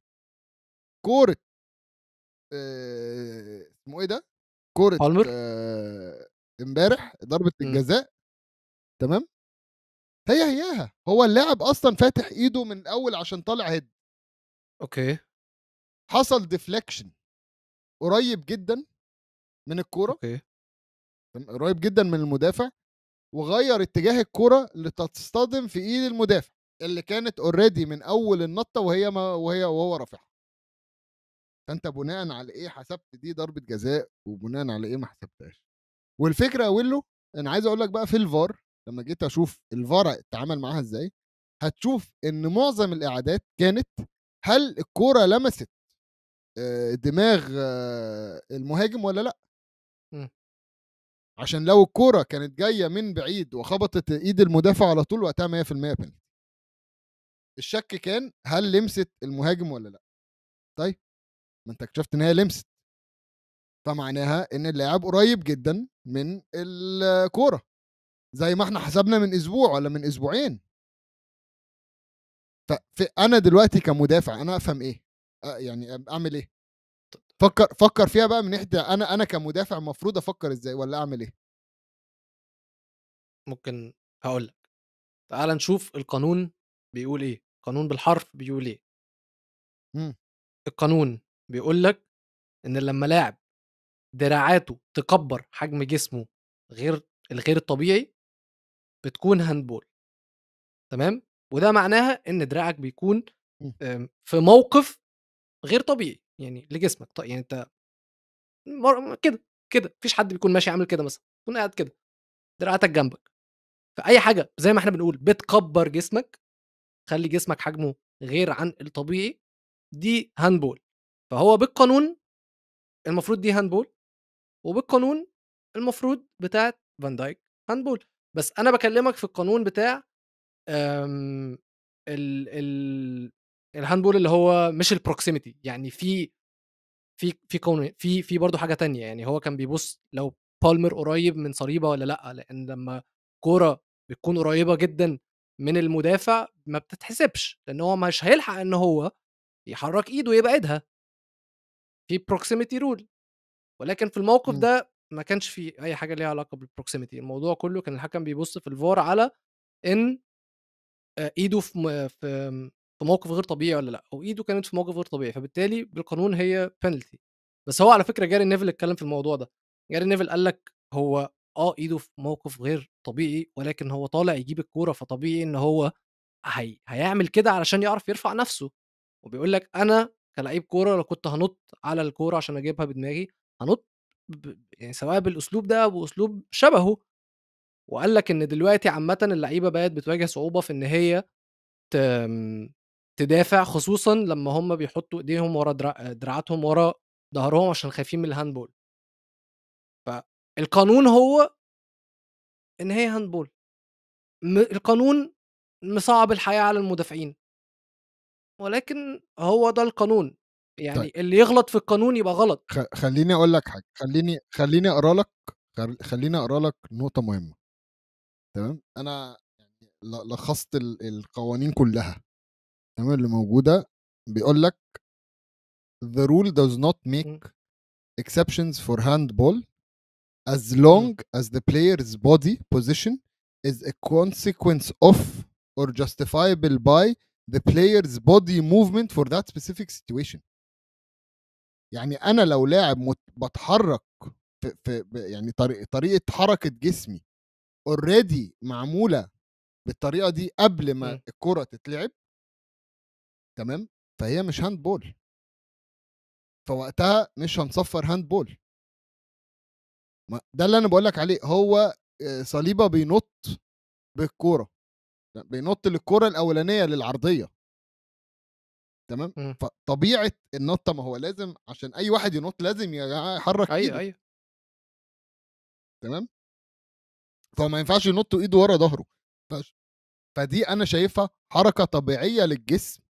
كوره اسمه ايه ده، كوره امبارح ضربه الجزاء تمام، هياها هو اللاعب اصلا فاتح ايده من الاول عشان طالع هيد، حصل ديفليكشن قريب جدا من الكوره، قريب جدا من المدافع، وغير اتجاه الكرة لتصطدم في ايد المدافع اللي كانت اوريدي من اول النطه وهو رافعها. فانت بناء على ايه حسبت دي ضربه جزاء وبناء على ايه ما حسبتهاش؟ والفكره اوله انا عايز اقول لك بقى في الفار، لما جيت اشوف الفار اتعامل معاها ازاي، هتشوف ان معظم الاعادات كانت هل الكرة لمست دماغ المهاجم ولا لا، عشان لو الكرة كانت جاية من بعيد وخبطت ايد المدافع على طول وقتها 100% بنالتي. الشك كان هل لمست المهاجم ولا لا. طيب ما انت اكتشفت ان هي لمست، فمعناها ان اللاعب قريب جدا من الكوره زي ما احنا حسبنا من اسبوع ولا من اسبوعين. فانا دلوقتي كمدافع انا افهم ايه، يعني اعمل ايه؟ فكر فيها بقى من ناحيه انا كمدافع المفروض افكر ازاي ولا اعمل ايه. ممكن هقول لك تعال نشوف القانون بيقول ايه، قانون بالحرف بيقول ايه. القانون بيقول لك ان لما لاعب دراعاته تكبر حجم جسمه الغير الطبيعي بتكون هاندبول، تمام؟ وده معناها ان دراعك بيكون في موقف غير طبيعي يعني لجسمك. طيب يعني انت كده مفيش حد بيكون ماشي عامل كده، مثلا تكون قاعد كده دراعاتك جنبك، فاي حاجه زي ما احنا بنقول بتكبر جسمك، خلي جسمك حجمه غير عن الطبيعي، دي هاندبول. فهو بالقانون المفروض دي هاندبول، وبالقانون المفروض بتاعت فان دايك هاندبول. بس انا بكلمك في القانون بتاع الهاندبول اللي هو مش البروكسيميتي، يعني في قانون في برضه حاجه تانية. يعني هو كان بيبص لو بالمر قريب من صليبه ولا لا، لان لما كوره بتكون قريبه جدا من المدافع ما بتتحسبش، لان هو مش هيلحق ان هو يحرك ايده ويبعدها في بروكسيميتي رول. ولكن في الموقف ده ما كانش في اي حاجه ليها علاقه بالبروكسيميتي، الموضوع كله كان الحكم بيبص في الفار على ان ايده في موقف غير طبيعي ولا لا، وايده كانت في موقف غير طبيعي، فبالتالي بالقانون هي بينالتي. بس هو على فكره جاري نيفل اتكلم في الموضوع ده، جاري نيفل قال لك هو ايده في موقف غير طبيعي، ولكن هو طالع يجيب الكوره، فطبيعي ان هو هيعمل كده علشان يعرف يرفع نفسه. وبيقول لك انا كلاعب كوره لو كنت هنط على الكوره عشان اجيبها بدماغي هنط يعني سواء بالاسلوب ده او باسلوب شبهه. وقال لك ان دلوقتي عامه اللعيبه بقت بتواجه صعوبه في ان هي تدافع، خصوصا لما هم بيحطوا ايديهم ورا دراعاتهم ورا ظهرهم عشان خايفين من الهاندبول. فالقانون هو ان هي هاندبول، القانون مصعب الحياه على المدافعين، ولكن هو ده القانون. يعني طيب، اللي يغلط في القانون يبقى غلط. خليني اقول لك حاجه، خليني اقرا لك نقطه مهمه، تمام؟ انا يعني لخصت القوانين كلها، تمام، اللي موجوده. بيقول لك the rule does not make exceptions for handball as long as the player's body position is a consequence of or justifiable by the player's body movement for that specific situation. يعني انا لو لاعب بتحرك في يعني طريقه حركه جسمي already معموله بالطريقه دي قبل ما الكره تتلعب، تمام، فهي مش هاند بول، فوقتها مش هنصفر هاند بول. ده اللي انا بقولك عليه. هو صليبه بينط بالكوره، بينط للكوره الاولانيه للعرضيه، تمام؟ فطبيعه النطه، ما هو لازم عشان اي واحد ينط لازم يحرك ايده، ايوه، تمام؟ فما ينفعش ينط ايده ورا ظهره، فدي انا شايفها حركه طبيعيه للجسم،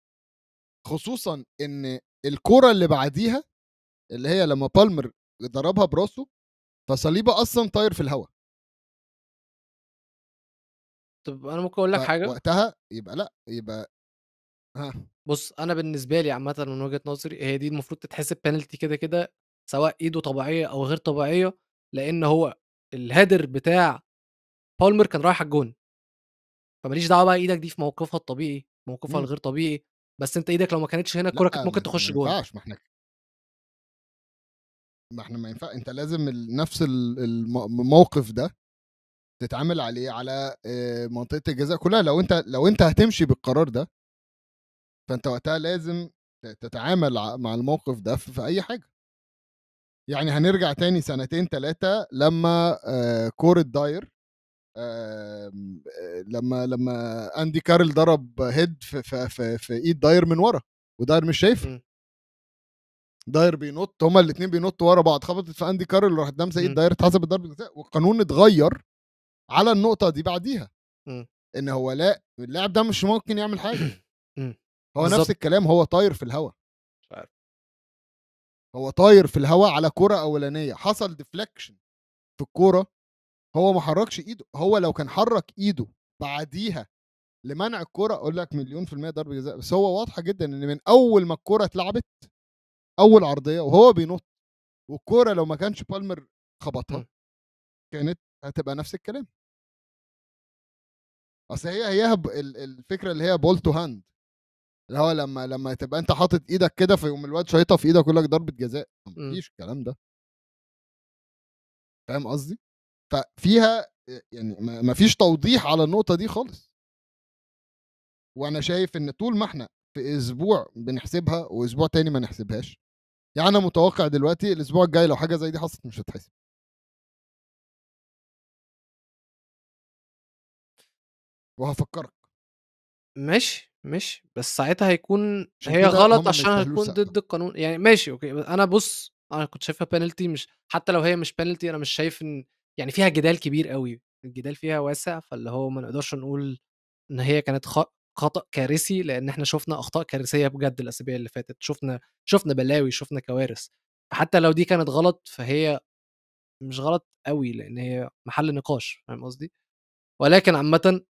خصوصا ان الكوره اللي بعديها اللي هي لما بالمر ضربها براسه، فصليبه اصلا طاير في الهواء. طب انا ممكن اقول لك حاجه وقتها، يبقى لا، يبقى بص، انا بالنسبه لي عامه من وجهه نظري هي دي المفروض تتحسب بينالتي كده كده، سواء ايده طبيعيه او غير طبيعيه، لان هو الهدر بتاع بالمر كان رايح على الجون، فماليش دعوه بقى ايدك دي في موقفها الطبيعي موقفها الغير طبيعي. بس انت ايدك لو ما كانتش هنا الكوره كانت ممكن تخش جون. ما احنا ما ينفع، انت لازم نفس الموقف ده تتعامل عليه على منطقه الجزاء كلها. لو انت هتمشي بالقرار ده، فانت وقتها لازم تتعامل مع الموقف ده في اي حاجه. يعني هنرجع تاني سنتين 3 لما كوره داير، لما اندي كارل ضرب هيد في ايد داير من ورا، وداير مش شايفه، داير بينط، هما الاثنين بينطوا ورا بعض، خبطت في اندي كارل وراحت لمسه ايد داير، اتحسبت ضربه جزاء. والقانون اتغير على النقطه دي بعديها، ان هو لا، اللاعب ده مش ممكن يعمل حاجه، هو بالزبط. نفس الكلام، هو طاير في الهواء، هو طاير في الهواء على كرة أولانية، حصل ديفليكشن في الكرة، هو ما حركش إيده. هو لو كان حرك إيده بعديها لمنع الكرة أقول لك 100% ضربة جزاء. بس هو واضحة جدا إن من أول ما الكرة اتلعبت أول عرضية وهو بينط، والكرة لو ما كانش بالمر خبطها كانت هتبقى نفس الكلام. اصل هي الفكره اللي هي بول تو هاند، اللي هو لما تبقى انت حاطط ايدك كده فيقوم الواد شايطها في ايدك يقول لك ضربه جزاء. مفيش الكلام ده، فاهم قصدي؟ ففيها يعني مفيش توضيح على النقطه دي خالص. وانا شايف ان طول ما احنا في اسبوع بنحسبها واسبوع تاني ما نحسبهاش، يعني انا متوقع دلوقتي الاسبوع الجاي لو حاجه زي دي حصلت مش هتحسب. وهفكرك مش بس ساعتها هيكون هي غلط عشان هتكون ضد القانون. يعني ماشي اوكي، انا بص انا كنت شايفها بينالتي، مش حتى لو هي مش بينالتي انا مش شايف ان يعني فيها جدال كبير قوي، الجدال فيها واسع، فاللي هو ما نقدرش نقول ان هي كانت خطأ كارثي، لان احنا شفنا اخطاء كارثيه بجد الاسابيع اللي فاتت، شفنا بلاوي، شفنا كوارث. حتى لو دي كانت غلط فهي مش غلط قوي لان هي محل نقاش، فاهم قصدي؟ ولكن عامه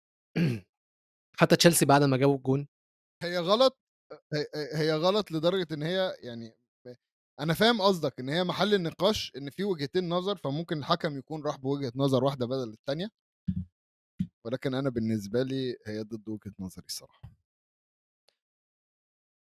حتى تشيلسي بعد ما جابوا الجون هي غلط لدرجه ان هي يعني انا فاهم قصدك ان هي محل النقاش، ان في وجهتين نظر، فممكن الحكم يكون راح بوجهه نظر واحده بدل الثانيه، ولكن انا بالنسبه لي هي ضد وجهه نظري الصراحه.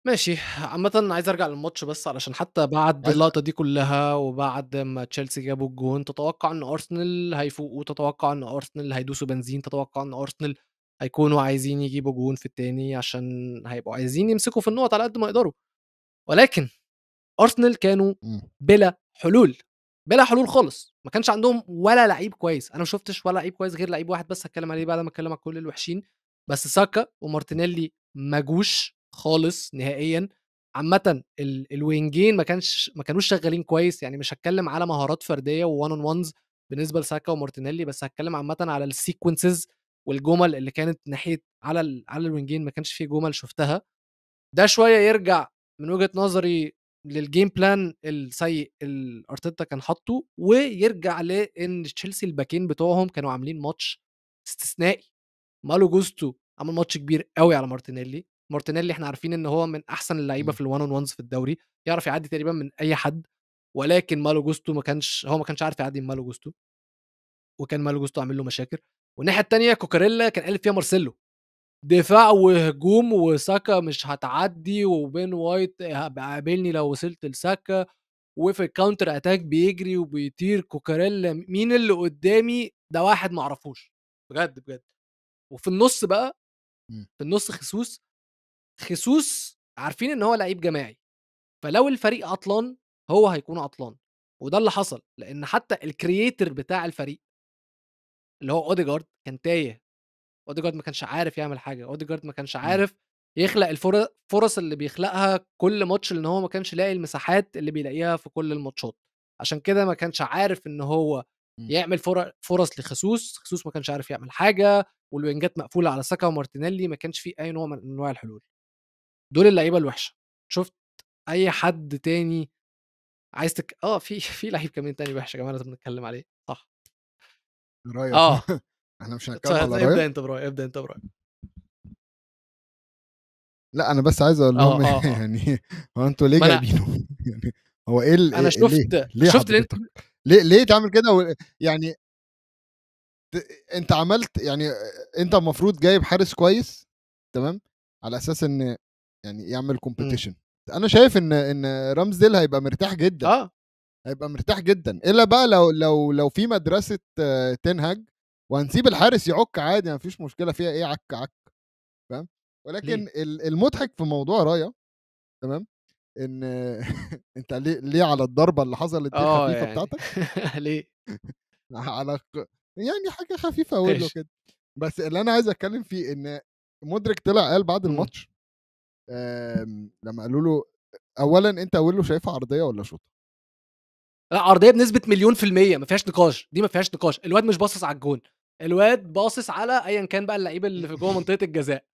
ماشي، عامه عايز ارجع للماتش بس علشان حتى بعد اللقطه دي كلها وبعد ما تشيلسي جابوا الجون، تتوقع ان ارسنال هيفوقوا؟ تتوقع ان ارسنال هيدوسوا بنزين؟ تتوقع ان ارسنال هيكونوا عايزين يجيبوا جون في التاني عشان هيبقوا عايزين يمسكوا في النقط على قد ما يقدروا؟ ولكن ارسنال كانوا بلا حلول خالص، ما كانش عندهم ولا لعيب كويس. انا ما شفتش ولا لعيب كويس غير لعيب واحد بس هتكلم عليه بعد ما اتكلم على كل الوحشين، بس ساكا ومارتينيلي ما جوش خالص نهائيا. عامه الوينجين ما كانوش شغالين كويس، يعني مش هتكلم على مهارات فرديه وان اون وانز بالنسبه لساكا ومارتينيلي، بس هتكلم عامه على السيكونسز والجمل اللي كانت ناحيه على الوينجين، ما كانش فيه جمل شفتها. ده شويه يرجع من وجهه نظري للجيم بلان السيء اللي ارتيتا كان حاطه، ويرجع لان تشيلسي الباكين بتوعهم كانوا عاملين ماتش استثنائي. مالو جوستو عمل ماتش كبير قوي على مارتينيلي احنا عارفين ان هو من احسن اللعيبه في الوان اون وانز في الدوري، يعرف يعدي تقريبا من اي حد، ولكن مالو جوستو ما كانش عارف يعدي من مالو جوستو، وكان مالو جوستو عامل له مشاكل. والناحيه الثانيه كوكاريلا كان قالب فيها مارسيلو، دفاع وهجوم، وساكا مش هتعدي، وبين وايت قابلني لو وصلت لساكا، وفي الكاونتر اتاك بيجري وبيطير كوكاريلا، مين اللي قدامي؟ ده واحد ما اعرفوش بجد. وفي النص بقى خيسوس عارفين ان هو لعيب جماعي، فلو الفريق عطلان هو هيكون عطلان، وده اللي حصل، لان حتى الكرييتر بتاع الفريق اللي هو اوديجارد كان تايه. اوديجارد ما كانش عارف يعمل حاجه، اوديجارد ما كانش عارف يخلق الفرص اللي بيخلقها كل ماتش، لان هو ما كانش لاقي المساحات اللي بيلاقيها في كل الماتشات، عشان كده ما كانش عارف ان هو يعمل فرص لخيسوس. خيسوس ما كانش عارف يعمل حاجه، والوينجات مقفوله على ساكا ومارتينيلي، ما كانش فيه اي نوع من انواع الحلول. دول اللعيبه الوحشه. شفت اي حد تاني عايز في لعيب كمان تاني وحش يا جماعه لازم نتكلم عليه، صح؟ رايا احنا مش هنتكلم على رايا. ابدا انت برايا. لا انا بس عايز اقول لهم يعني هو انتوا ليه جايبينه؟ يعني هو ايه اللي انا شفت ليه تعمل كده؟ يعني انت عملت، يعني انت المفروض جايب حارس كويس تمام على اساس ان يعني يعمل كومبيتيشن. انا شايف ان رامزديل هيبقى مرتاح جدا، الا بقى لو في مدرسه تنهج وهنسيب الحارس يعك عادي، مفيش مشكله فيها، ايه عك فاهم. ولكن المضحك في موضوع رايا تمام ان انت ليه على الضربه اللي حصلت دي خفيفه يعني. بتاعتك ليه على يعني حاجه خفيفه اقول له كده. بس اللي انا عايز اتكلم فيه ان مدرك طلع قال بعد الماتش لما قالوا له اولا انت قول له شايفها عرضيه ولا شوطه؟ لا عرضيه بنسبه 100% ما فيهاش نقاش، دي ما فيهاش نقاش. الواد مش باصص على الجون، الواد باصص على ايا كان بقى اللعيب اللي في جوه منطقه الجزاء،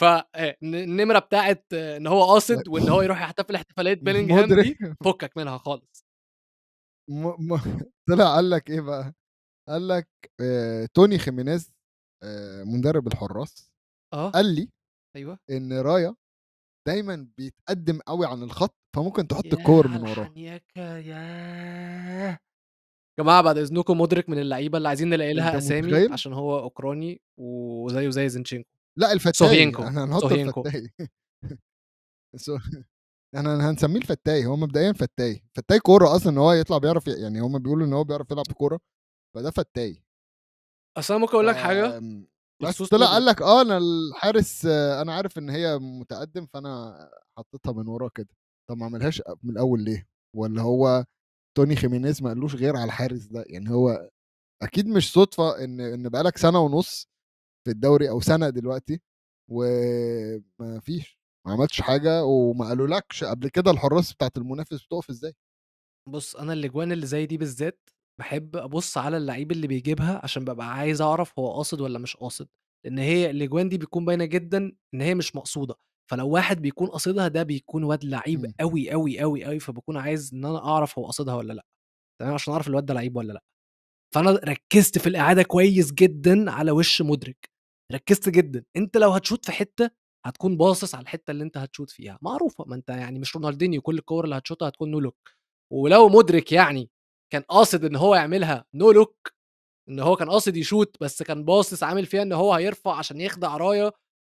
فالنمره بتاعت ان هو قاصد وان هو يروح يحتفل احتفالات بيلينغهام دي فكك منها خالص. طلع قال لك ايه بقى؟ قال لك توني خيمينيز مدرب الحراس قال لي ايوه ان رايا دايما بيتقدم قوي عن الخط فممكن تحط الكور من وراه. يا جماعه بعد اذنكم مدرك من اللعيبه اللي عايزين نلاقي لها اسامي عشان هو اوكراني وزيه زي زينشينكو. لا الفتاي احنا هنحط الفتاي احنا هنسميه الفتاي. هو مبدئيا فتاي كوره اصلا ان هو يطلع بيعرف يعني هم بيقولوا ان هو بيعرف يلعب كوره فده فتاي. اصلا ممكن اقول لك حاجه بس طلع قال لك انا الحارس انا عارف ان هي متقدم فانا حطيتها من ورا كده. طب ما عملهاش من الاول ليه؟ ولا هو توني خيمينيز ما قالوش غير على الحارس ده؟ يعني هو اكيد مش صدفه ان بقالك سنه ونص في الدوري او سنه دلوقتي وما فيش ما عملتش حاجه وما قالولكش قبل كده الحراس بتاعت المنافس بتقف ازاي. بص انا الاجوان اللي زي دي بالذات بحب ابص على اللعيب اللي بيجيبها عشان ببقى عايز اعرف هو قاصد ولا مش قاصد، لان هي الاجوان دي بيكون باينه جدا ان هي مش مقصوده. فلو واحد بيكون قاصدها ده بيكون واد لعيب قوي قوي قوي قوي، فبكون عايز ان انا اعرف هو قاصدها ولا لا تمام عشان اعرف الواد ده لعيب ولا لا. فانا ركزت في الاعاده كويس جدا على وش مدرك، ركزت جدا. انت لو هتشوت في حته هتكون باصص على الحته اللي انت هتشوت فيها معروفه، ما انت يعني مش رونالدينيو كل الكور اللي هتشوتها هتكون نو لوك. ولو مدرك يعني كان قاصد ان هو يعملها نو لوك، ان هو كان قاصد يشوت بس كان باصص عامل فيها ان هو هيرفع عشان يخدع رايا،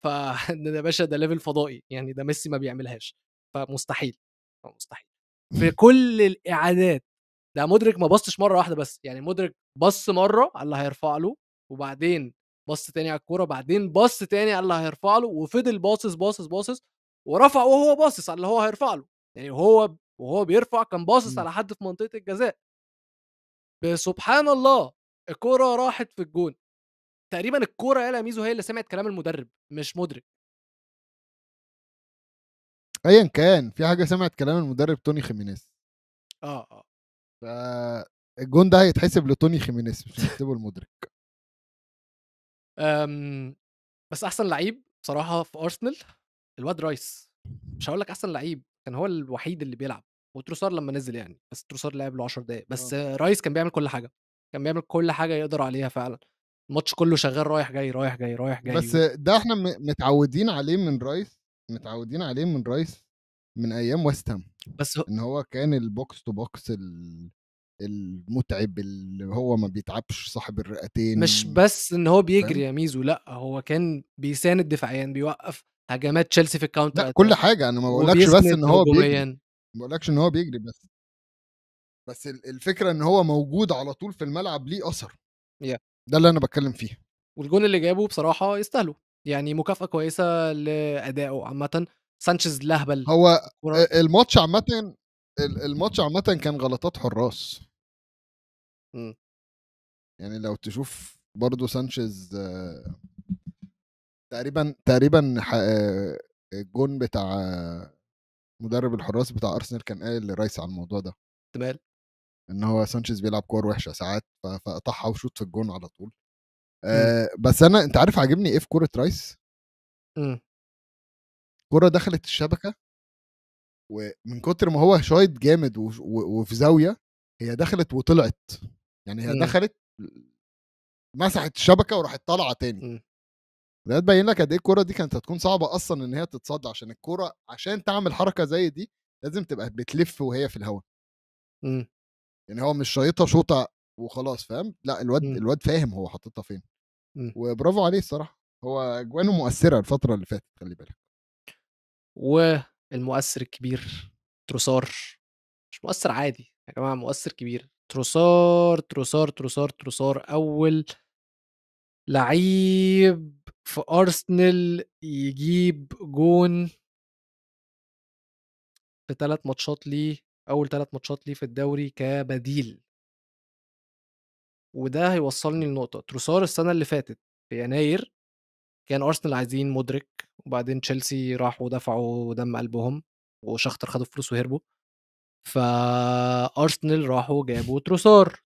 فده يا باشا ده ليفل فضائي يعني، ده ميسي ما بيعملهاش فمستحيل في كل الاعادات. ده مدرك ما بصش مره واحده بس، يعني مدرك بص مره على اللي هيرفع له وبعدين بص تاني على الكوره بعدين بص تاني على اللي هيرفع له وفضل باصص ورفع وهو باصص على اللي هو هيرفع له. يعني هو وهو بيرفع كان باصص على حد في منطقه الجزاء. سبحان الله الكوره راحت في الجون تقريبا. الكوره يا ميزو هي اللي سمعت كلام المدرب مش مدرك. ايا كان في حاجه سمعت كلام المدرب توني خيمينيز فالجون ده هيتحسب لتوني خيمينيز مش هيتحسبه المدرك. بس احسن لعيب بصراحه في ارسنال الواد رايس، مش هقول لك احسن لعيب كان هو الوحيد اللي بيلعب، وتروسار لما نزل يعني بس تروسار لعب له 10 دقايق بس. رايس كان بيعمل كل حاجه، كان بيعمل كل حاجه يقدر عليها فعلا. الماتش كله شغال رايح جاي بس ده احنا متعودين عليه من رايس من ايام وستهام، بس ان هو كان البوكس تو بوكس المتعب اللي هو ما بيتعبش، صاحب الرئتين. مش بس ان هو بيجري يا ميزو، لا هو كان بيساند دفاعيا، بيوقف هجمات تشيلسي في الكاونتر، لا كل حاجه. انا ما بقولكش بس ان هو بيجري، بس الفكره ان هو موجود على طول في الملعب ليه اثر. ده اللي انا بتكلم فيه. والجون اللي جابه بصراحه يستاهله، يعني مكافاه كويسه لادائه عامه. سانشيز لهبل. هو الماتش عامه كان غلطات حراس. يعني لو تشوف برضو سانشيز تقريبا الجون بتاع مدرب الحراس بتاع ارسنال كان قال لرايس على الموضوع ده تمام، ان هو سانشيز بيلعب كور وحشه ساعات فقطعها وشوت في الجون على طول. بس انت عارف عاجبني ايه في كوره رايس؟ كوره دخلت الشبكه ومن كتر ما هو شايط جامد وفي زاويه هي دخلت وطلعت، يعني هي دخلت مسحت الشبكه وراحت طالعه تاني. ده تبين لك قد ايه الكوره دي كانت هتكون صعبه اصلا ان هي تتصد، عشان الكوره عشان تعمل حركه زي دي لازم تبقى بتلف وهي في الهواء. يعني هو مش شايطها شوطه وخلاص، فاهم؟ لا الواد فاهم هو حطيتها فين. وبرافو عليه الصراحه، هو اجوانه مؤثره الفتره اللي فاتت، خلي بالك. والمؤثر الكبير تروسار، مش مؤثر عادي يا جماعه، مؤثر كبير. تروسار اول لعيب في ارسنال يجيب جون في 3 ماتشات ليه، اول 3 ماتشات ليه في الدوري كبديل. وده هيوصلني لنقطه، تروسار السنه اللي فاتت في يناير كان ارسنال عايزين مدرك، وبعدين تشيلسي راحوا ودفعوا دم قلبهم وشختر خدوا فلوس وهربوا، فارسنال راحوا جابوا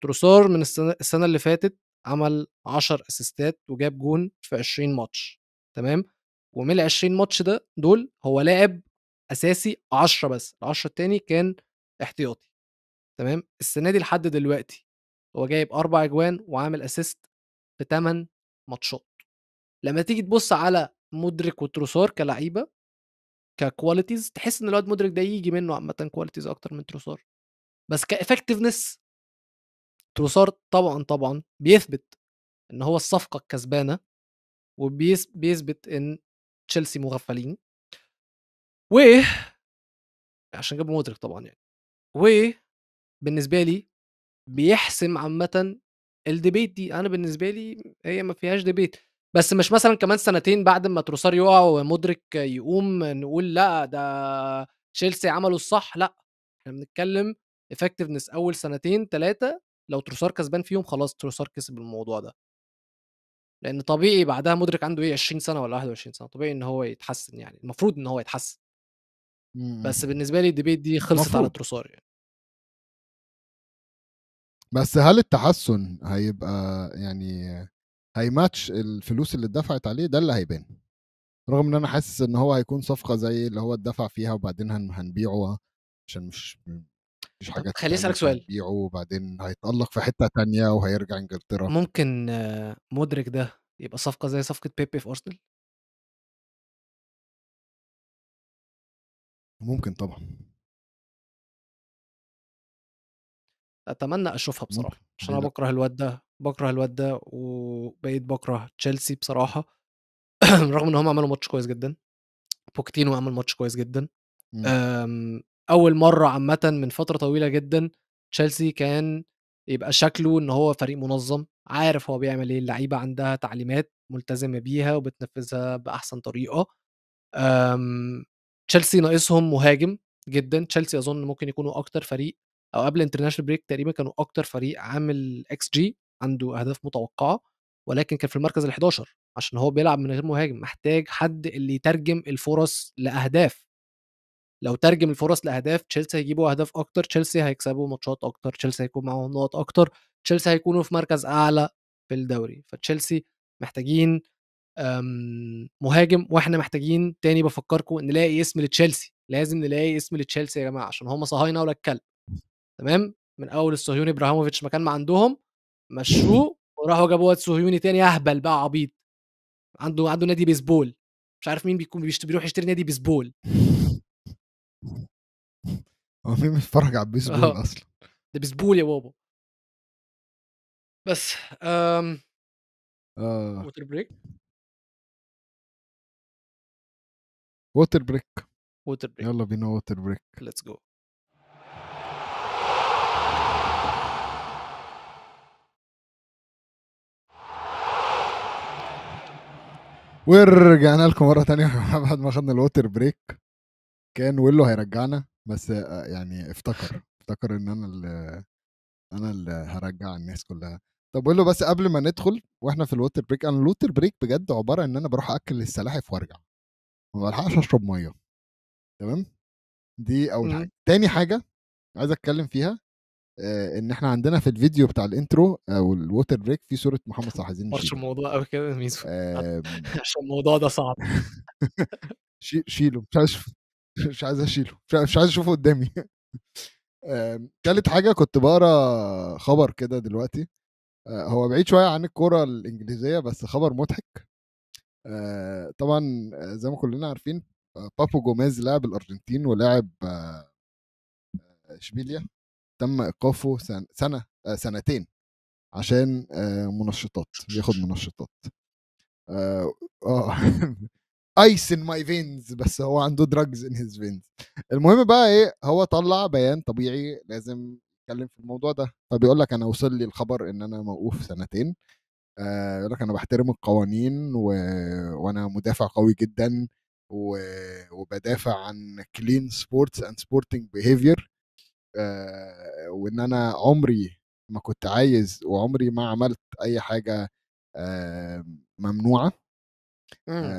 تروسار من السنه اللي فاتت عمل 10 اسيستات وجاب جون في 20 ماتش تمام. ومن ال 20 ماتش ده دول هو لاعب اساسي 10 بس، ال10 التاني كان احتياطي. تمام. السنه دي لحد دلوقتي هو جايب 4 اجوان وعامل اسيست في 8 ماتشات. لما تيجي تبص على مودريك وتروسار كلعيبه ككواليتيز، تحس ان الواد مودريك ده يجي منه عامه كواليتيز اكتر من تروسار، بس كايفكتيفنس تروسار طبعا بيثبت ان هو الصفقه الكسبانه، وبيثبت ان تشيلسي مغفلين، و عشان جابوا مودريك طبعا يعني. وبالنسبه لي بيحسم عامه الديبيت دي. انا بالنسبه لي هي ما فيهاش ديبيت، بس مش مثلا كمان سنتين بعد ما تروسار يقع ومودريك يقوم نقول لا ده تشيلسي عملوا الصح. لا، احنا بنتكلم effectiveness اول سنتين 3 لو تروسار كسبان فيهم خلاص تروسار كسب الموضوع ده، لان طبيعي بعدها مودريك عنده 20 سنه ولا 21 سنه، طبيعي ان هو يتحسن يعني، المفروض ان هو يتحسن. بس بالنسبه لي الديبيت دي خلصت مفروض على تروسار يعني. بس هل التحسن هيبقى يعني هيماتش الفلوس اللي اتدفعت عليه؟ ده اللي هيبان، رغم ان انا حاسس ان هو هيكون صفقه زي اللي هو اتدفع فيها وبعدين هنبيعه، عشان مش حاجه. خليني اسالك سؤال، هنبيعه وبعدين هيتالق في حته تانية وهيرجع انجلترا. ممكن مودريك ده يبقى صفقه زي صفقه بيبي في ارسنال؟ ممكن طبعا، اتمنى اشوفها بصراحه، عشان انا بكره الواد ده، وبقيت بكره تشيلسي بصراحه. رغم ان هم عملوا ماتش كويس جدا، بوكتينو عمل ماتش كويس جدا. اول مره عامه من فتره طويله جدا تشيلسي كان يبقى شكله ان هو فريق منظم، عارف هو بيعمل ايه، اللعيبه عندها تعليمات ملتزمه بيها وبتنفذها باحسن طريقه. تشيلسي ناقصهم مهاجم جدا. تشيلسي اظن ممكن يكونوا اكتر فريق، او قبل انترناشونال بريك تقريبا كانوا اكتر فريق عامل اكس جي، عنده اهداف متوقعه، ولكن كان في المركز ال11 عشان هو بيلعب من غير مهاجم. محتاج حد اللي يترجم الفرص لاهداف. لو ترجم الفرص لاهداف تشيلسي هيجيبوا اهداف اكتر، تشيلسي هيكسبوا ماتشات اكتر، تشيلسي هيكون معاهم نقط اكتر، تشيلسي هيكونوا في مركز اعلى في الدوري. فتشيلسي محتاجين مهاجم، واحنا محتاجين تاني بفكركم نلاقي اسم لتشيلسي، لازم نلاقي اسم لتشيلسي يا جماعه، عشان هم صهاينه ولا الكلب. تمام، من اول الصهيوني ابراهيموفيتش ما كان ما عندهم، مشوه وراحوا جابوا واد صهيوني تاني اهبل بقى، عبيط عنده نادي بيسبول، مش عارف مين بيكون بيروح يشتري نادي بيسبول، هو مين بيتفرج على البيسبول اصلا؟ ده بيسبول يا بابا. بس ووتر بريك ووتر بريك يلا بينا ووتر بريك، ليتس جو. ورجعنا لكم مره تانية بعد ما خدنا الووتر بريك. كان ويلو هيرجعنا، بس يعني افتكر ان انا اللي هرجع الناس كلها. طب ويلو، بس قبل ما ندخل واحنا في الووتر بريك، انا الووتر بريك بجد عباره ان انا بروح اكل السلاحف وارجع، ما بلحقش اشرب ميه. تمام، دي اول حاجه. تاني حاجه عايز اتكلم فيها ان احنا عندنا في الفيديو بتاع الانترو او الووتر بريك في صوره محمد صلاح. عايزين نشيل الموضوع قوي كده يا ميزو عشان الموضوع ده صعب. شيله، مش عايز اشيله، مش عايز اشوفه قدامي. تالت حاجه، كنت بقرا خبر كده دلوقتي، هو بعيد شويه عن الكره الانجليزيه بس خبر مضحك. طبعا زي ما كلنا عارفين بابو جوميز لاعب الارجنتين ولاعب اشبيليا، تم ايقافه سنتين عشان منشطات، بياخد منشطات. ايس ان ماي فينز، بس هو عنده دراجز ان هيز فينز. المهم بقى ايه، هو طلع بيان طبيعي لازم يتكلم في الموضوع ده، فبيقول لك انا وصل لي الخبر ان انا موقوف سنتين، يقول لك انا بحترم القوانين وانا مدافع قوي جدا وبدافع عن كلين سبورتس اند سبورتنج بيهيفير، وان انا عمري ما كنت عايز وعمري ما عملت اي حاجه ممنوعه.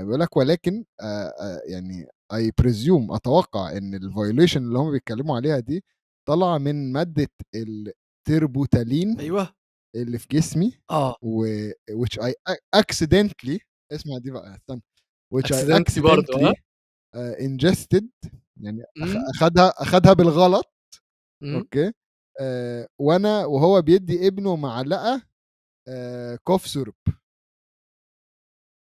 بيقول لك ولكن يعني اي بريزيوم، اتوقع ان الفايوليشن اللي هم بيتكلموا عليها دي طالعه من ماده التربوتالين، ايوه، اللي في جسمي، which I accidentally، اسمع دي بقى، استنى، which I accidentally ingested يعني أخدها بالغلط. أوكي. وأنا وهو بيدي ابنه معلقة كوف سيرب.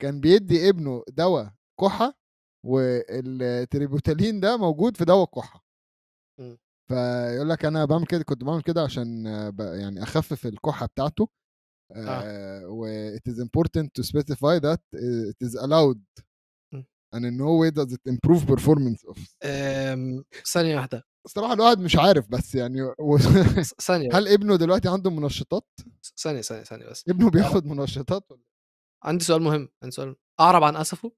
كان بيدي ابنه دواء كحة والتريبوتالين ده موجود في دواء كحة. فيقول لك أنا بعمل كده، كنت بعمل كده عشان يعني أخفف الكحة بتاعته. It is important to specify that it is allowed and in no way does it improve performance of. ثانية واحدة. صراحة الواحد مش عارف بس يعني ثانية. هل ابنه دلوقتي عنده منشطات؟ ثانية بس. ابنه بياخد منشطات؟ عندي سؤال مهم. أعرب عن أسفه؟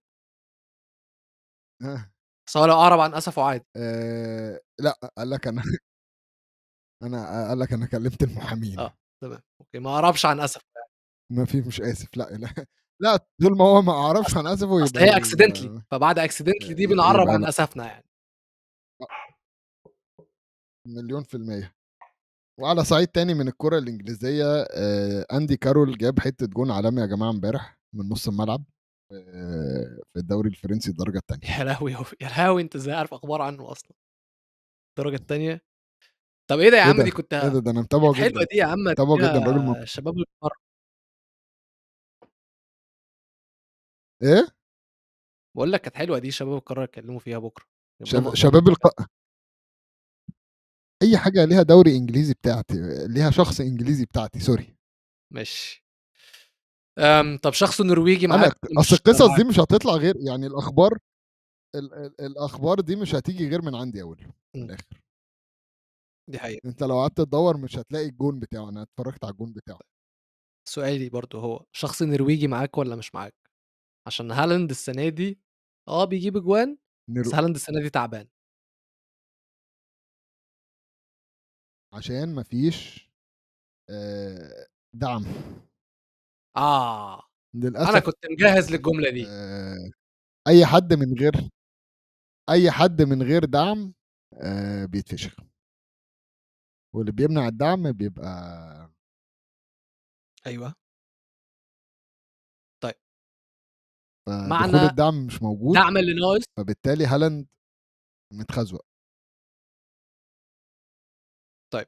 سؤال أعرب عن أسفه عادي. لا قال لك أنا قال لك أنا كلمت المحامين. تمام اوكي ما اعرفش عن اسف يعني. ما في مش اسف لا دول ما هو ما اعرفش عن اسف ويبقى هي اكسيدنتلي فبعد اكسيدنتلي دي بنعرب عن اسفنا يعني 100% وعلى صعيد تاني من الكرة الانجليزية اندي كارول جاب حتة جون عالمي يا جماعة امبارح من نص الملعب في الدوري الفرنسي الدرجة الثانية يا لهوي انت ازاي عارف اخبار عنه اصلا الدرجة الثانية طب ايه ده يا عم دي كنت ده انا متابعه جدا حلوه دي يا عم متابعه جدا راجل الشباب المره ايه بقول لك كانت حلوه دي شباب القرار اتكلموا فيها بكره شباب اي حاجه ليها دوري انجليزي بتاعتي ليها شخص انجليزي بتاعتي سوري ماشي طب شخص نرويجي معاك اصل القصص دي مش هتطلع غير يعني الاخبار دي مش هتيجي غير من عندي اول من الاخر دي حقيقة. انت لو قعدت تدور مش هتلاقي الجون بتاعه انا اتفرجت على الجون بتاعه سؤالي برضو هو شخص نرويجي معاك ولا مش معاك عشان هالاند السنة دي بيجيب اجوان بس هالاند السنة دي تعبان عشان مفيش دعم للأسف انا كنت مجهز للجملة دي اي حد من غير دعم بيتفشخ واللي بيمنع الدعم بيبقى ايوه طيب معنى الدعم مش موجود دعم اللي ناقص فبالتالي هالاند متخزوق طيب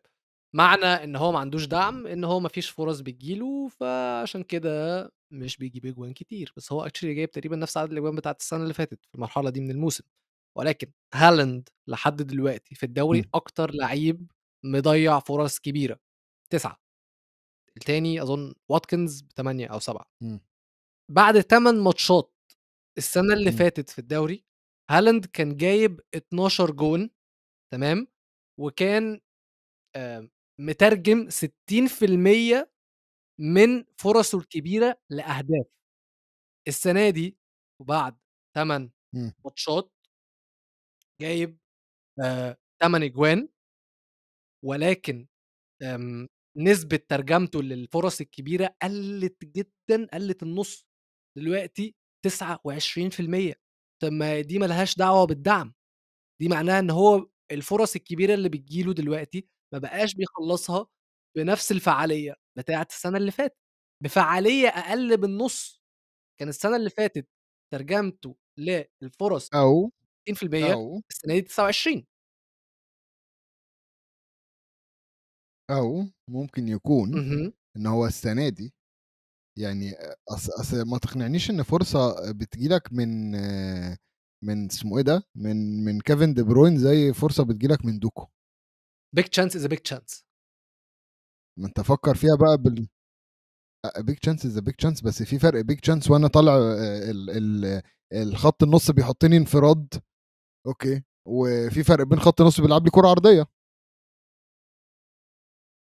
معنى ان هو ما عندوش دعم ان هو ما فيش فرص بتجيله فعشان كده مش بيجيب اجوان كتير بس هو اكشلي جايب تقريبا نفس عدد الاجوان بتاعه السنه اللي فاتت في المرحله دي من الموسم ولكن هالاند لحد دلوقتي في الدوري اكتر لعيب مضيع فرص كبيرة 9 التاني أظن واتكنز 8 أو 7 بعد 8 ماتشات السنة اللي فاتت في الدوري هالاند كان جايب 12 جون تمام وكان مترجم 60% من فرصه الكبيرة لأهداف السنة دي وبعد 8 ماتشات جايب 8 جوان ولكن نسبة ترجمته للفرص الكبيرة قلت جدا قلت النص دلوقتي 29% طب دي ملهاش دعوة بالدعم دي معناها ان هو الفرص الكبيرة اللي بتجيله دلوقتي ما بقاش بيخلصها بنفس الفعالية بتاعت السنة اللي فاتت بفعالية اقل بالنص كان السنة اللي فاتت ترجمته للفرص 60% السنة دي 29 أو ممكن يكون إن هو السنة دي يعني ما تقنعنيش إن فرصة بتجيلك من اسمه إيه ده من كيفن دي بروين زي فرصة بتجيلك من دوكو big chance is a big chance ما أنت فكر فيها بقى big chance is a big chance بس في فرق big chance وأنا طالع الخط النص بيحطني انفراد أوكي وفي فرق بين خط النص بيلعب لي كرة عرضية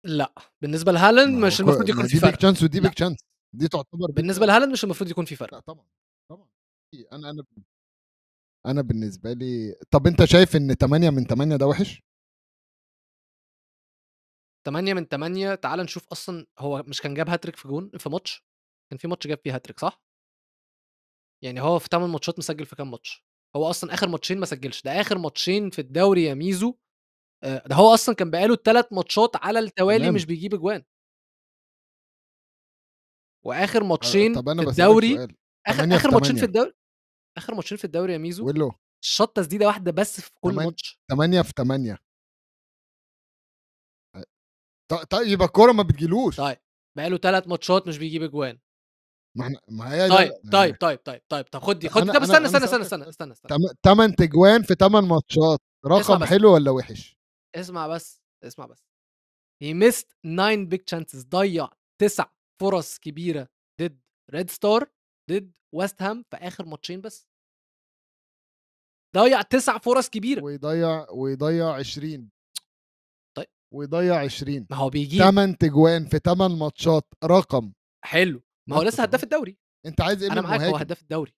لا بالنسبه لهالاند مش المفروض يكون في فرق دي تشانس ودي بيك تشانس دي تعتبر بالنسبه لهالاند مش المفروض يكون في فرق طبعا انا بالنسبه لي طب انت شايف ان 8 من 8 ده وحش 8 من 8 تعال نشوف اصلا هو مش كان جاب هاتريك في جون في ماتش كان في ماتش جاب فيه هاتريك صح يعني هو في 8 ماتشات مسجل في كام ماتش هو اصلا اخر ماتشين ما سجلش ده اخر ماتشين في الدوري يا ميزو ده هو اصلا كان بقاله 3 ماتشات على التوالي مش بيجيب اجوان واخر ماتشين في الدوري اخر ماتشين في الدوري اخر ماتشين في الدوري يا ميزو ولو شطه جديده واحده بس في كل ماتش 8 في 8. طيب يبقى الكوره ما بتجيلوش. طيب بقاله 3 ماتشات مش بيجيب اجوان. ما طيب طيب طيب طيب طيب طب خد دي خد. طب استنى استنى استنى استنى استنى استنى 8 اجوان في 8 ماتشات رقم حلو ولا وحش؟ اسمع بس اسمع بس. He missed 9 big chances. ضيع 9 فرص كبيره ضد ريد ستار ضد ويست هام في اخر ماتشين بس. ضيع 9 فرص كبيره ويضيع 20 طيب ويضيع 20. ما هو بيجيب 8 تجوان في 8 ماتشات رقم حلو. ما هو لسه هداف الدوري. انت عايز ايه؟ انا معاك هو هداف الدوري.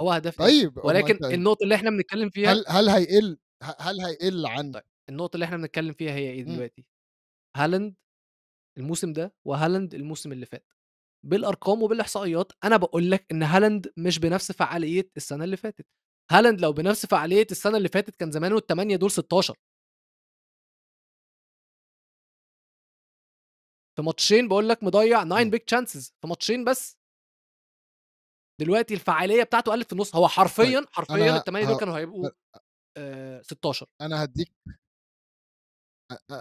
هو هداف. طيب ولكن النقطه اللي احنا بنتكلم فيها هل هيقل عن طيب. النقطه اللي احنا بنتكلم فيها هي ايه دلوقتي؟ هالاند الموسم ده وهالاند الموسم اللي فات بالارقام وبالاحصائيات انا بقول لك ان هالاند مش بنفس فعاليه السنه اللي فاتت. هالاند لو بنفس فعاليه السنه اللي فاتت كان زمانه الثمانيه دول 16 في ماتشين. بقول لك مضيع 9 بيج تشانسز في ماتشين بس. دلوقتي الفعاليه بتاعته قلت في النص. هو حرفيا الثمانيه دول كانوا هيبقوا 16.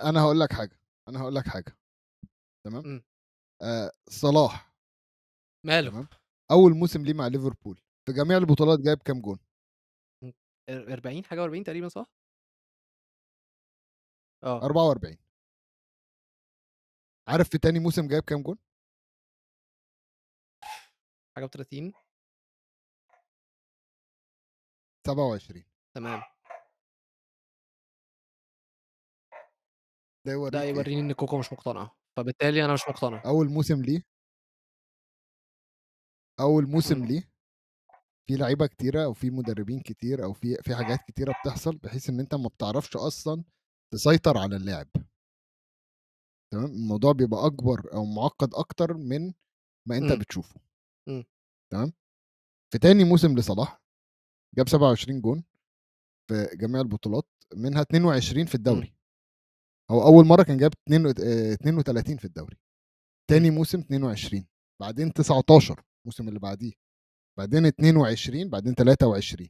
انا هقول لك حاجه تمام. صلاح ماله اول موسم ليه مع ليفربول في جميع البطولات جايب كام جون؟ 40 حاجه 40 تقريبا صح. 44. عارف في تاني موسم جايب كام جون؟ حاجه 30 27 تمام. ده يوريني ان كوكو مش مقتنع فبالتالي انا مش مقتنع. اول موسم ليه في لعيبه كتيره او في مدربين كتير او في حاجات كتيره بتحصل بحيث ان انت ما بتعرفش اصلا تسيطر على اللعب. تمام. الموضوع بيبقى اكبر او معقد اكتر من ما انت بتشوفه. تمام. في تاني موسم لصلاح جاب 27 جون في جميع البطولات منها 22 في الدوري. هو اول مره كان جاب 32 في الدوري. تاني موسم 22 بعدين 19 الموسم اللي بعديه بعدين 22 بعدين 23.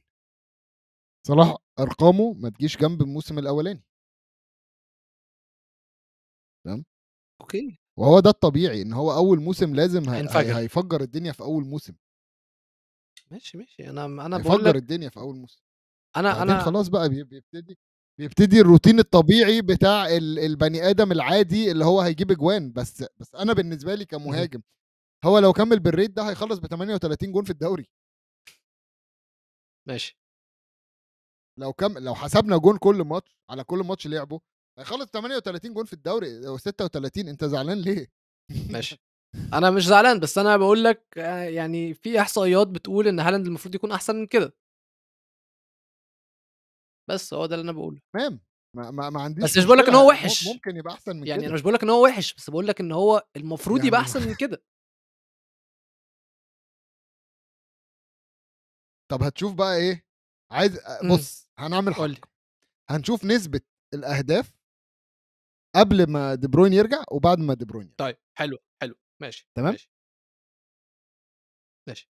صلاح ارقامه ما تجيش جنب الموسم الاولاني. تمام. اوكي. وهو ده الطبيعي ان هو اول موسم لازم هيفجر الدنيا في اول موسم. ماشي انا بقول لك هيفجر الدنيا في اول موسم. انا خلاص بقى بيبتدي الروتين الطبيعي بتاع البني ادم العادي اللي هو هيجيب اجوان بس انا بالنسبه لي كمهاجم هو لو كمل بالريت ده هيخلص ب 38 جون في الدوري. ماشي. لو حسبنا جون كل ماتش على كل ماتش لعبه هيخلص 38 جون في الدوري او 36. انت زعلان ليه؟ ماشي. انا مش زعلان بس انا بقول لك يعني في احصائيات بتقول ان هالاند المفروض يكون احسن من كده. بس هو ده اللي انا بقوله. تمام. ما عنديش بس مش بقول لك ان هو وحش. ممكن يبقى احسن من كده. يعني انا مش بقول لك ان هو وحش بس بقول لك ان هو المفروض يعني يبقى احسن من كده. طب هتشوف بقى ايه عايز. بص هنعمل حلقة هنشوف نسبة الاهداف قبل ما دي بروين يرجع وبعد ما دي بروين يرجع. طيب حلو ماشي تمام ماشي.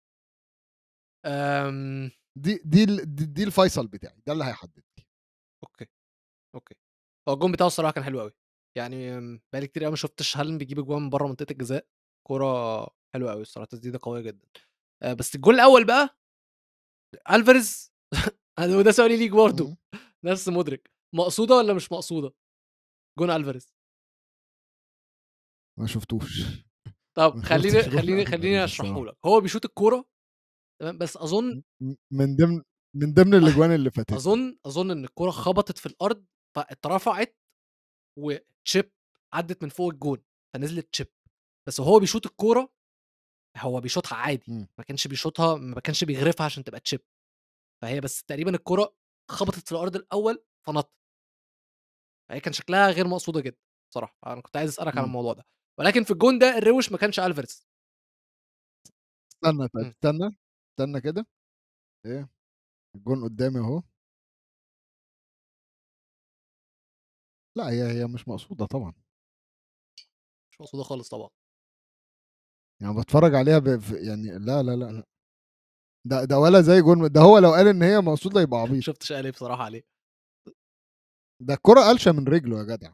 دي الفيصل بتاعي ده اللي هيحدد. اوكي هو الجون بتاعه الصراحه كان حلو قوي. يعني بقالي كتير قوي ما شفتش هالاند بيجيب اجوان من بره منطقه الجزاء. كرة حلوه قوي الصراحه تسديده قويه جدا. بس الجول الاول بقى الفاريز وده سؤالي ليك برضه نفس مدرك مقصوده ولا مش مقصوده جون الفاريز؟ ما شفتوش. طب خليني اشرحه لك. هو بيشوط الكوره تمام بس اظن من ضمن الاجوان اللي فاتت اظن ان الكوره خبطت في الارض فاترفعت وتشيب عدت من فوق الجون فنزلت تشيب. بس هو بيشوط الكوره هو بيشوطها عادي ما كانش بيغرفها عشان تبقى تشيب. فهي بس تقريبا الكرة خبطت في الارض الاول فنطت. فهي كان شكلها غير مقصوده جدا بصراحه. انا كنت عايز اسالك على الموضوع ده. ولكن في الجون ده الروش ما كانش الفاريز. استنى كده ايه الجون قدامي اهو. لا هي مش مقصوده طبعا. مش مقصوده خالص طبعا. يعني بتفرج عليها يعني لا ده ولا زي جون ده. هو لو قال ان هي مقصود ده يبقى عبيط. شفتش قال ايه بصراحه عليه؟ ده الكره قلشه من رجله يا جدع.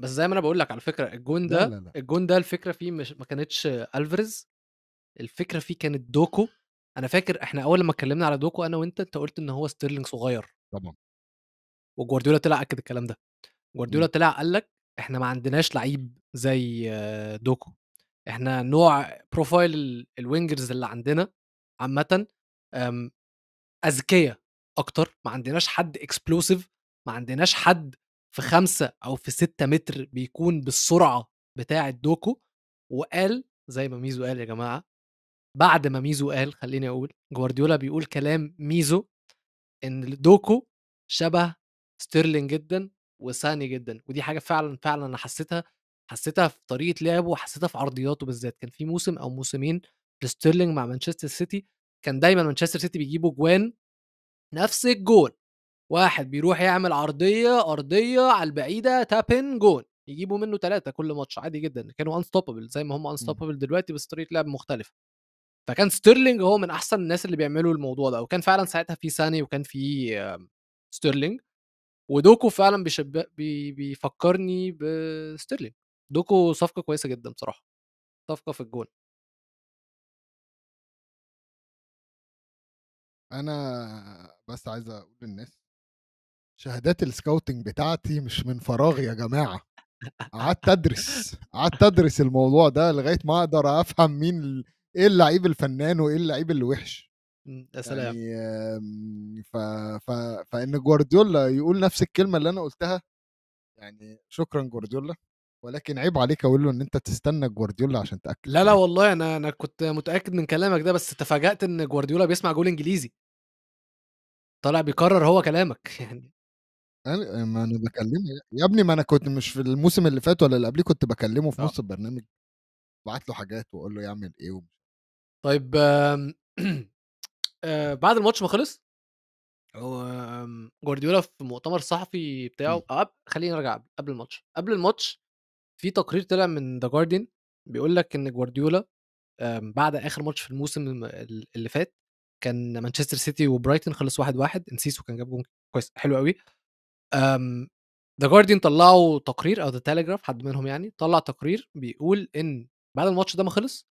بس زي ما انا بقول لك على فكره الجون ده، لا. الجون ده الفكره فيه مش ما كانتش الفاريز، الفكره فيه كانت دوكو. انا فاكر احنا اول لما اتكلمنا على دوكو انا وانت، انت قلت ان هو ستيرلينج صغير طبعا، وجوارديولا طلع اكد الكلام ده. جوارديولا طلع قال لك احنا ما عندناش لعيب زي دوكو، احنا نوع بروفايل الوينجرز اللي عندنا عامه اذكياء اكتر، ما عندناش حد اكسبلوسيف، ما عندناش حد في 5 أو في 6 متر بيكون بالسرعه بتاعه دوكو. وقال زي ما ميزو قال يا جماعه، بعد ما ميزو قال خليني اقول، جوارديولا بيقول كلام ميزو ان دوكو شبه ستيرلينج جدا وساني جدا، ودي حاجه فعلا انا حسيتها في طريقه لعبه، وحسيتها في عرضياته بالذات. كان في موسم او موسمين لستيرلينج مع مانشستر سيتي، كان دايما مانشستر سيتي بيجيبوا جوان نفس الجول، واحد بيروح يعمل عرضيه على البعيده تابن جون، يجيبوا منه 3 كل ماتش عادي جدا. كانوا انستوببل زي ما هم انستوببل دلوقتي، بس طريقه لعب مختلفه. فكان ستيرلينج هو من احسن الناس اللي بيعملوا الموضوع ده، وكان فعلا ساعتها في ساني وكان في ستيرلينج، ودوكو فعلا بيفكرني بستيرلينج. دوكو صفقه كويسه جدا بصراحه، صفقه في الجون. انا بس عايز اقول للناس شهادات السكاوتنج بتاعتي مش من فراغ يا جماعه، قعدت ادرس الموضوع ده لغايه ما اقدر افهم مين ايه اللعيب الفنان وايه اللعيب اللي وحش. يا سلام. يعني فان جوارديولا يقول نفس الكلمه اللي انا قلتها، يعني شكرا جوارديولا، ولكن عيب عليك اقول له ان انت تستنى جوارديولا عشان تاكد. لا والله انا كنت متاكد من كلامك ده، بس تفاجأت ان جوارديولا بيسمع جول انجليزي، طلع بيكرر هو كلامك. يعني ما انا بكلمه يا ابني، ما انا كنت مش في الموسم اللي فات ولا اللي قبليه كنت بكلمه في نص البرنامج، بعت له حاجات واقول له يعمل ايه طيب. بعد الماتش ما خلص جوارديولا في مؤتمر صحفي بتاعه، خلينا نرجع قبل الماتش في تقرير طلع من ذا جارديان بيقول لك ان جوارديولا بعد اخر ماتش في الموسم اللي فات كان مانشستر سيتي وبرايتون خلص 1-1، انسيسو كان جاب جون كويس حلو قوي. ذا جارديان طلعوا تقرير، او ذا تيليجراف حد منهم يعني طلع تقرير بيقول ان بعد الماتش ده ما خلص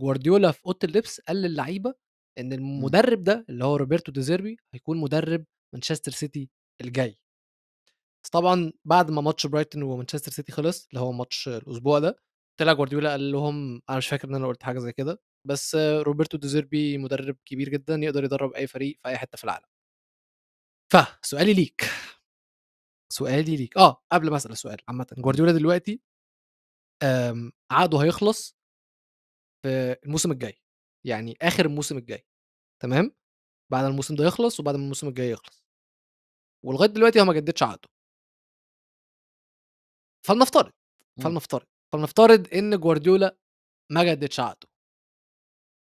جوارديولا في اوضه اللبس قال للعيبه ان المدرب ده اللي هو روبرتو دي زيربي هيكون مدرب مانشستر سيتي الجاي. بس طبعا بعد ما ماتش برايتون ومانشستر سيتي خلص اللي هو ماتش الاسبوع ده، طلع جوارديولا قال لهم انا مش فاكر ان انا قلت حاجه زي كده، بس روبرتو دي زيربي مدرب كبير جدا يقدر يدرب اي فريق في اي حته في العالم. فسؤالي ليك قبل ما اسال سؤال عامه، جوارديولا دلوقتي عقده هيخلص في الموسم الجاي، يعني اخر الموسم الجاي، تمام؟ بعد الموسم ده يخلص وبعد ما الموسم الجاي يخلص، ولغايه دلوقتي هو ما جددش عقده. فلنفترض ان جوارديولا ما جددش عقده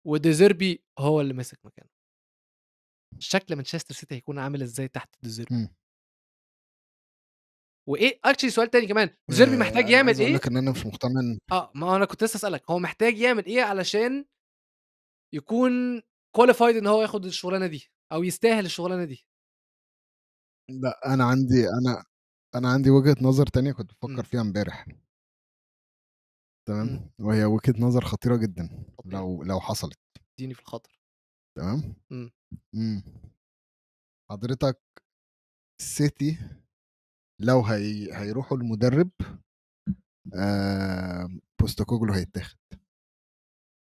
وديزيربي هو اللي مسك مكانه، شكل مانشستر سيتي هيكون عامل ازاي تحت ديزيربي؟ وايه اكشلي سؤال تاني كمان، ديزيربي محتاج يعمل ايه؟ لكن انا مش مطمن. ما انا كنت لسه اسالك، هو محتاج يعمل ايه علشان يكون كواليفايد ان هو ياخد الشغلانه دي او يستاهل الشغلانه دي؟ لا انا عندي وجهه نظر تانية كنت بفكر فيها امبارح، تمام؟ وهي وجهه نظر خطيره جدا. لو حصلت اديني في الخطر، تمام؟ حضرتك سيتي لو هيروحوا المدرب بوستوكوجلو هيتاخد.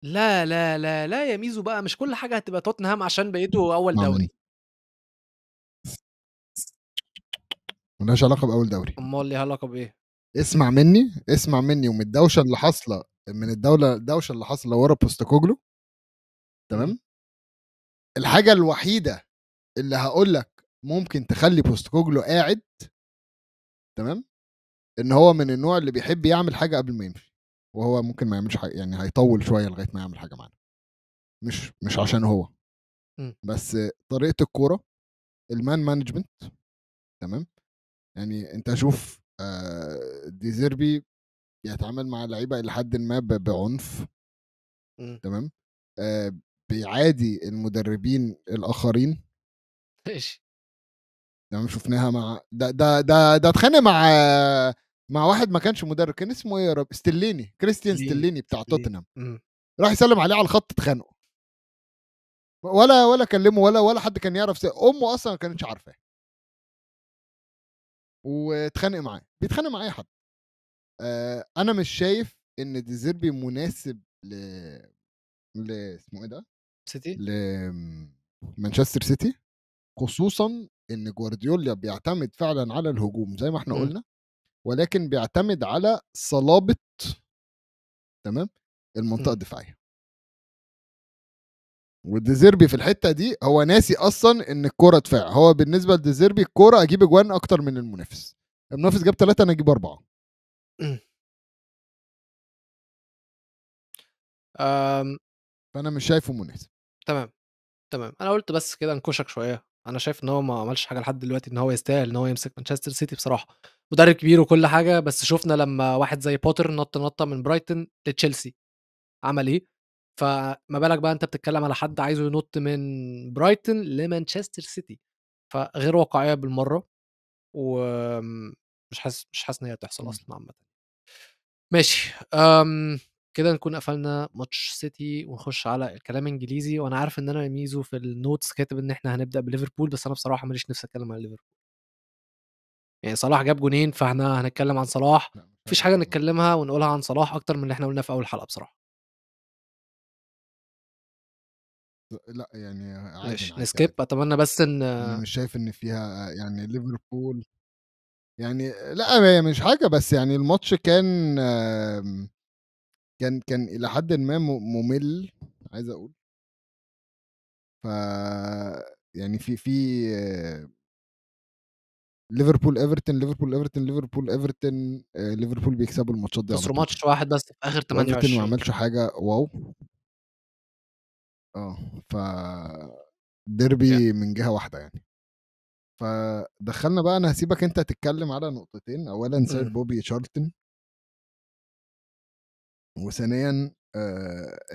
لا لا لا لا يا ميزو بقى، مش كل حاجه هتبقى توتنهام عشان بقيته اول دوري، ملهاش علاقه باول دوري. امال ليها علاقه بايه؟ اسمع مني ومن الدوشه اللي حاصله من الدوشه اللي حاصله ورا بوستوكوجلو، تمام؟ الحاجه الوحيده اللي هقول لك ممكن تخلي بوستوكوجلو قاعد، تمام، ان هو من النوع اللي بيحب يعمل حاجه قبل ما يمشي، وهو ممكن ما يعملش حاجه، يعني هيطول شويه لغايه ما يعمل حاجه معنا، مش عشان هو بس طريقه الكوره، المان مانجمنت، تمام؟ يعني انت شوف ديزيربي بيتعامل مع لعيبه الى حد ما بعنف، تمام. بيعادي المدربين الاخرين ماشي تمام. شفناها مع ده اتخانق مع واحد ما كانش مدرب، كان اسمه ايه يا رب، ستيليني، كريستيان ستيليني بتاع توتنهام، راح يسلم عليه على الخط اتخانقوا، ولا كلمه ولا حد كان يعرف، امه اصلا ما كانتش عارفاه، واتخانق معاه، بيتخانق مع اي حد. انا مش شايف ان ديزيربي مناسب ل اسمه ايه ده، سيتي، لمانشستر سيتي، خصوصا ان جوارديولا بيعتمد فعلا على الهجوم زي ما احنا قلنا، ولكن بيعتمد على صلابه تمام المنطقه الدفاعيه، والديزيربي في الحته دي هو ناسي اصلا ان الكوره دفاع. هو بالنسبه لديزيربي الكوره اجيب اجوان اكتر من المنافس، المنافس جاب 3 انا اجيب 4. فانا مش شايفه مناسب. تمام انا قلت بس كده انكشك شويه. انا شايف ان هو ما عملش حاجه لحد دلوقتي ان هو يستاهل ان هو يمسك مانشستر سيتي بصراحه، مدرب كبير وكل حاجه، بس شفنا لما واحد زي بوتر نطه من برايتون لتشيلسي عمل ايه، فما بالك بقى انت بتتكلم على حد عايزه ينط من برايتون لمانشستر سيتي، فغير واقعيه بالمره، ومش حاسس ان هي هتحصل اصلا عامه. ماشي كده نكون قفلنا ماتش سيتي ونخش على الكلام الانجليزي. وانا عارف ان انا ميزو في النوتس كاتب ان احنا هنبدا بليفربول، بس انا بصراحه ماليش نفسي اتكلم عن ليفربول. يعني صلاح جاب جونين، فاحنا هنتكلم عن صلاح، مفيش حاجه نتكلمها ونقولها عن صلاح اكتر من اللي احنا قلناه في اول حلقه بصراحه. لا يعني عادي نسكيب. اتمنى بس ان أنا مش شايف ان فيها يعني ليفربول، يعني لا مش حاجه، بس يعني الماتش كان الى حد ما ممل، عايز اقول ف يعني في ليفربول ايفرتون ليفربول بيكسبوا الماتشات دي، خسروا ماتش واحد بس في اخر 28، ما عملش حاجه واو. ف ديربي من جهه واحده يعني. فدخلنا بقى، انا هسيبك انت تتكلم على نقطتين. اولا سير بوبي تشارلتون، وثانيا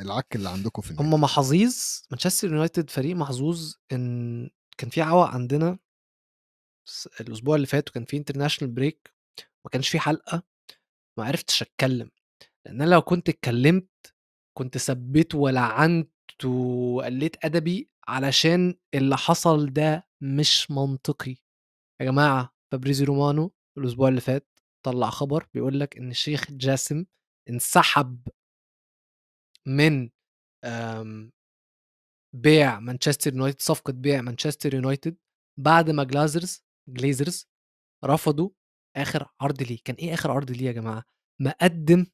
العك اللي عندكم في النادي. هم محظوظ، مانشستر يونايتد فريق محظوظ ان كان في عوق عندنا الاسبوع اللي فات، وكان في انترناشنال بريك، ما كانش في حلقه، ما عرفتش اتكلم، لان لو كنت اتكلمت كنت سبيت ولعنت وقلت ادبي، علشان اللي حصل ده مش منطقي يا جماعه. فابريزي رومانو الاسبوع اللي فات طلع خبر بيقول لك ان الشيخ جاسم انسحب من بيع مانشستر يونايتد، صفقة بيع مانشستر يونايتد، بعد ما جليزرز رفضوا آخر عرض ليه. كان إيه آخر عرض ليه يا جماعة؟ مقدم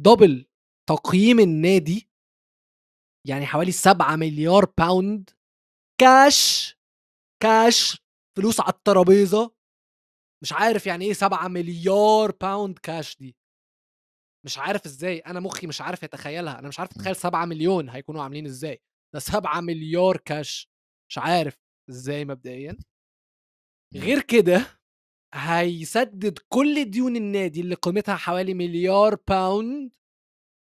دبل تقييم النادي، يعني حوالي 7 مليار باوند كاش فلوس على الترابيزة. مش عارف يعني ايه 7 مليار باوند كاش دي، مش عارف ازاي، انا مخي مش عارف يتخيلها، انا مش عارف اتخيل 7 مليون هيكونوا عاملين ازاي، ده 7 مليار كاش، مش عارف ازاي. مبدئيا غير كده هيسدد كل ديون النادي اللي قيمتها حوالي 1 مليار باوند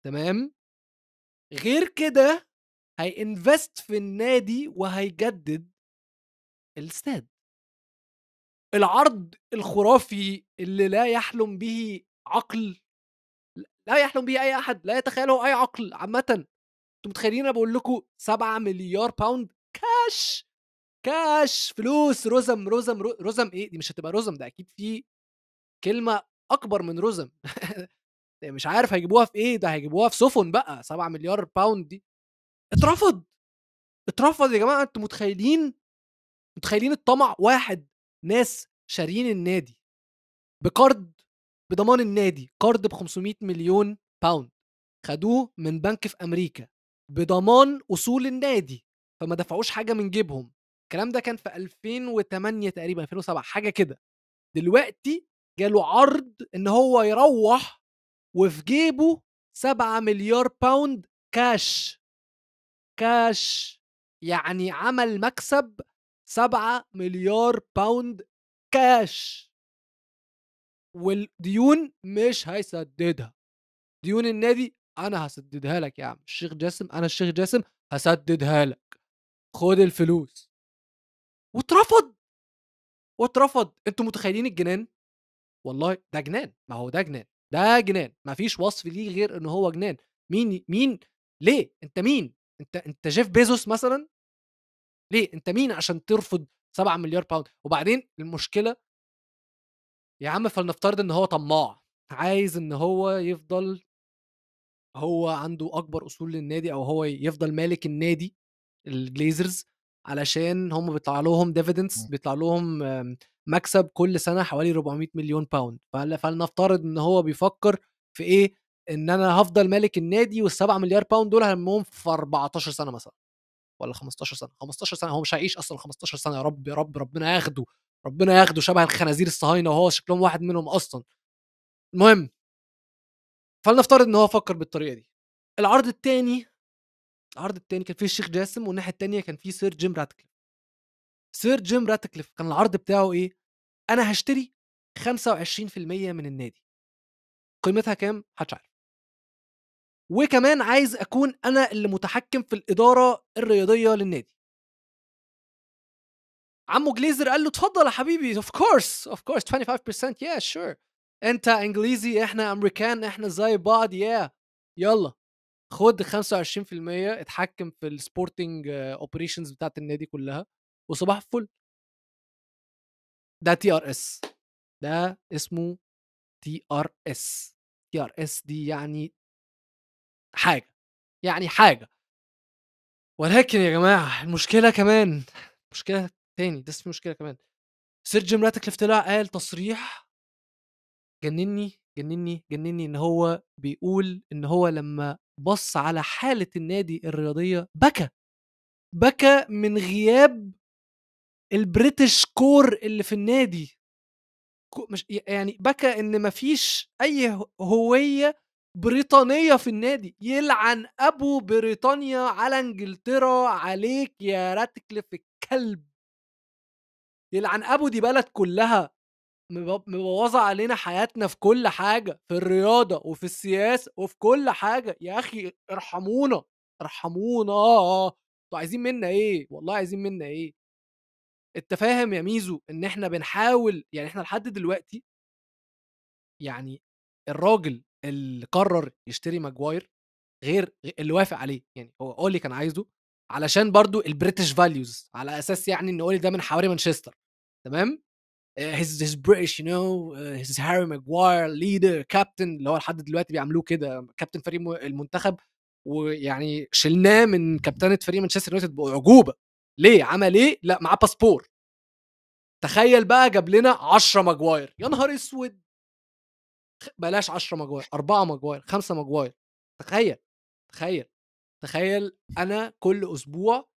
تمام. غير كده هينفست في النادي وهيجدد الاستاد. العرض الخرافي اللي لا يحلم به عقل، لا يحلم به اي احد، لا يتخيله اي عقل عامه. انتم متخيلين انا بقول لكم 7 مليار باوند كاش فلوس رزم ايه دي؟ مش هتبقى رزم، ده اكيد في كلمه اكبر من رزم. مش عارف هيجيبوها في ايه، ده هيجيبوها في سفن بقى. 7 مليار باوند دي اترفض يا جماعه. انتم متخيلين الطمع؟ واحد ناس شارين النادي بقرض، بضمان النادي، قرض ب 500 مليون باوند خدوه من بنك في أمريكا بضمان أصول النادي، فما دفعوش حاجة من جيبهم. الكلام ده كان في 2008 تقريبا، 2007 حاجة كده. دلوقتي جاله عرض إن هو يروح وفي جيبه 7 مليار باوند كاش، يعني عمل مكسب 7 مليار باوند كاش، والديون مش هيسددها. ديون النادي انا هسددها لك يا عم الشيخ جاسم، انا الشيخ جاسم هسددها لك، خد الفلوس. واترفض، واترفض. انتوا متخيلين الجنان؟ والله ده جنان، ما هو ده جنان، ده جنان، ما فيش وصف ليه غير ان هو جنان. مين ليه؟ انت مين؟ انت جيف بيزوس مثلا؟ ليه انت مين عشان ترفض 7 مليار باوند؟ وبعدين المشكله يا عم فلنفترض ان هو طماع، عايز ان هو يفضل هو عنده اكبر اصول للنادي، او هو يفضل مالك النادي الجليزرز، علشان هم بيطلع لهم ديفيدنس، بيطلع لهم مكسب كل سنه حوالي 400 مليون باوند. فلنفترض ان هو بيفكر في ايه، ان انا هفضل مالك النادي وال7 مليار باوند دول همهم في 14 سنه مثلا، ولا 15 سنه. 15 سنه هو مش هيعيش اصلا 15 سنه. يا رب يا رب، ربنا ياخده، ربنا ياخده شبه الخنازير الصهاينه وهو شكلهم واحد منهم اصلا. المهم فلنفترض ان هو فكر بالطريقه دي. العرض الثاني، العرض الثاني كان فيه الشيخ جاسم، والناحيه الثانيه كان فيه سير جيم راتكليف. سير جيم راتكليف كان العرض بتاعه ايه؟ انا هشتري 25% من النادي، قيمتها كام محدش عارف، وكمان عايز اكون انا اللي متحكم في الاداره الرياضيه للنادي. عمو جليزر قال له اتفضل يا حبيبي، اوف كورس اوف كورس 25%، يا شور، انت انجليزي احنا امريكان احنا زي بعض، يا يلا خد 25%، اتحكم في السبورتنج اوبريشنز بتاعت النادي كلها، وصباح الفل. ده TRS، ده اسمه TRS. TRS دي يعني حاجه، يعني حاجه. ولكن يا جماعه المشكله كمان، مشكله تاني، ده في مشكله كمان. سير جيم راتكليف طلع قال تصريح جنني جنني جنني، ان هو بيقول ان هو لما بص على حاله النادي الرياضيه بكى، بكى من غياب البريتش كور اللي في النادي، مش يعني بكى ان مفيش اي هويه بريطانية في النادي. يلعن أبو بريطانيا على إنجلترا عليك يا راتكليف الكلب، يلعن أبو دي بلد كلها مبوظة علينا حياتنا في كل حاجة، في الرياضة وفي السياسة وفي كل حاجة. يا أخي ارحمونا ارحمونا، انتوا عايزين منا إيه؟ والله عايزين منا إيه؟ أنت فاهم يا ميزو إن إحنا بنحاول، يعني إحنا لحد دلوقتي، يعني الراجل اللي قرر يشتري ماجواير غير اللي وافق عليه، يعني هو اولي كان عايزه علشان برضو البريتش فاليوز، على اساس يعني ان اولي ده من حواري مانشستر، تمام، his British you know his Harry Maguire leader captain، اللي هو لحد دلوقتي بيعملوه كده، كابتن فريق المنتخب، ويعني شلناه من كابتنة فريق مانشستر يونايتد بعجوبه. ليه عمل ايه؟ لا معاه باسبور، تخيل بقى، جاب لنا 10 ماجواير، يا نهار اسود، بلاش 10 ماجواير، 4 ماجواير، 5 ماجواير. تخيل تخيل تخيل، انا كل اسبوع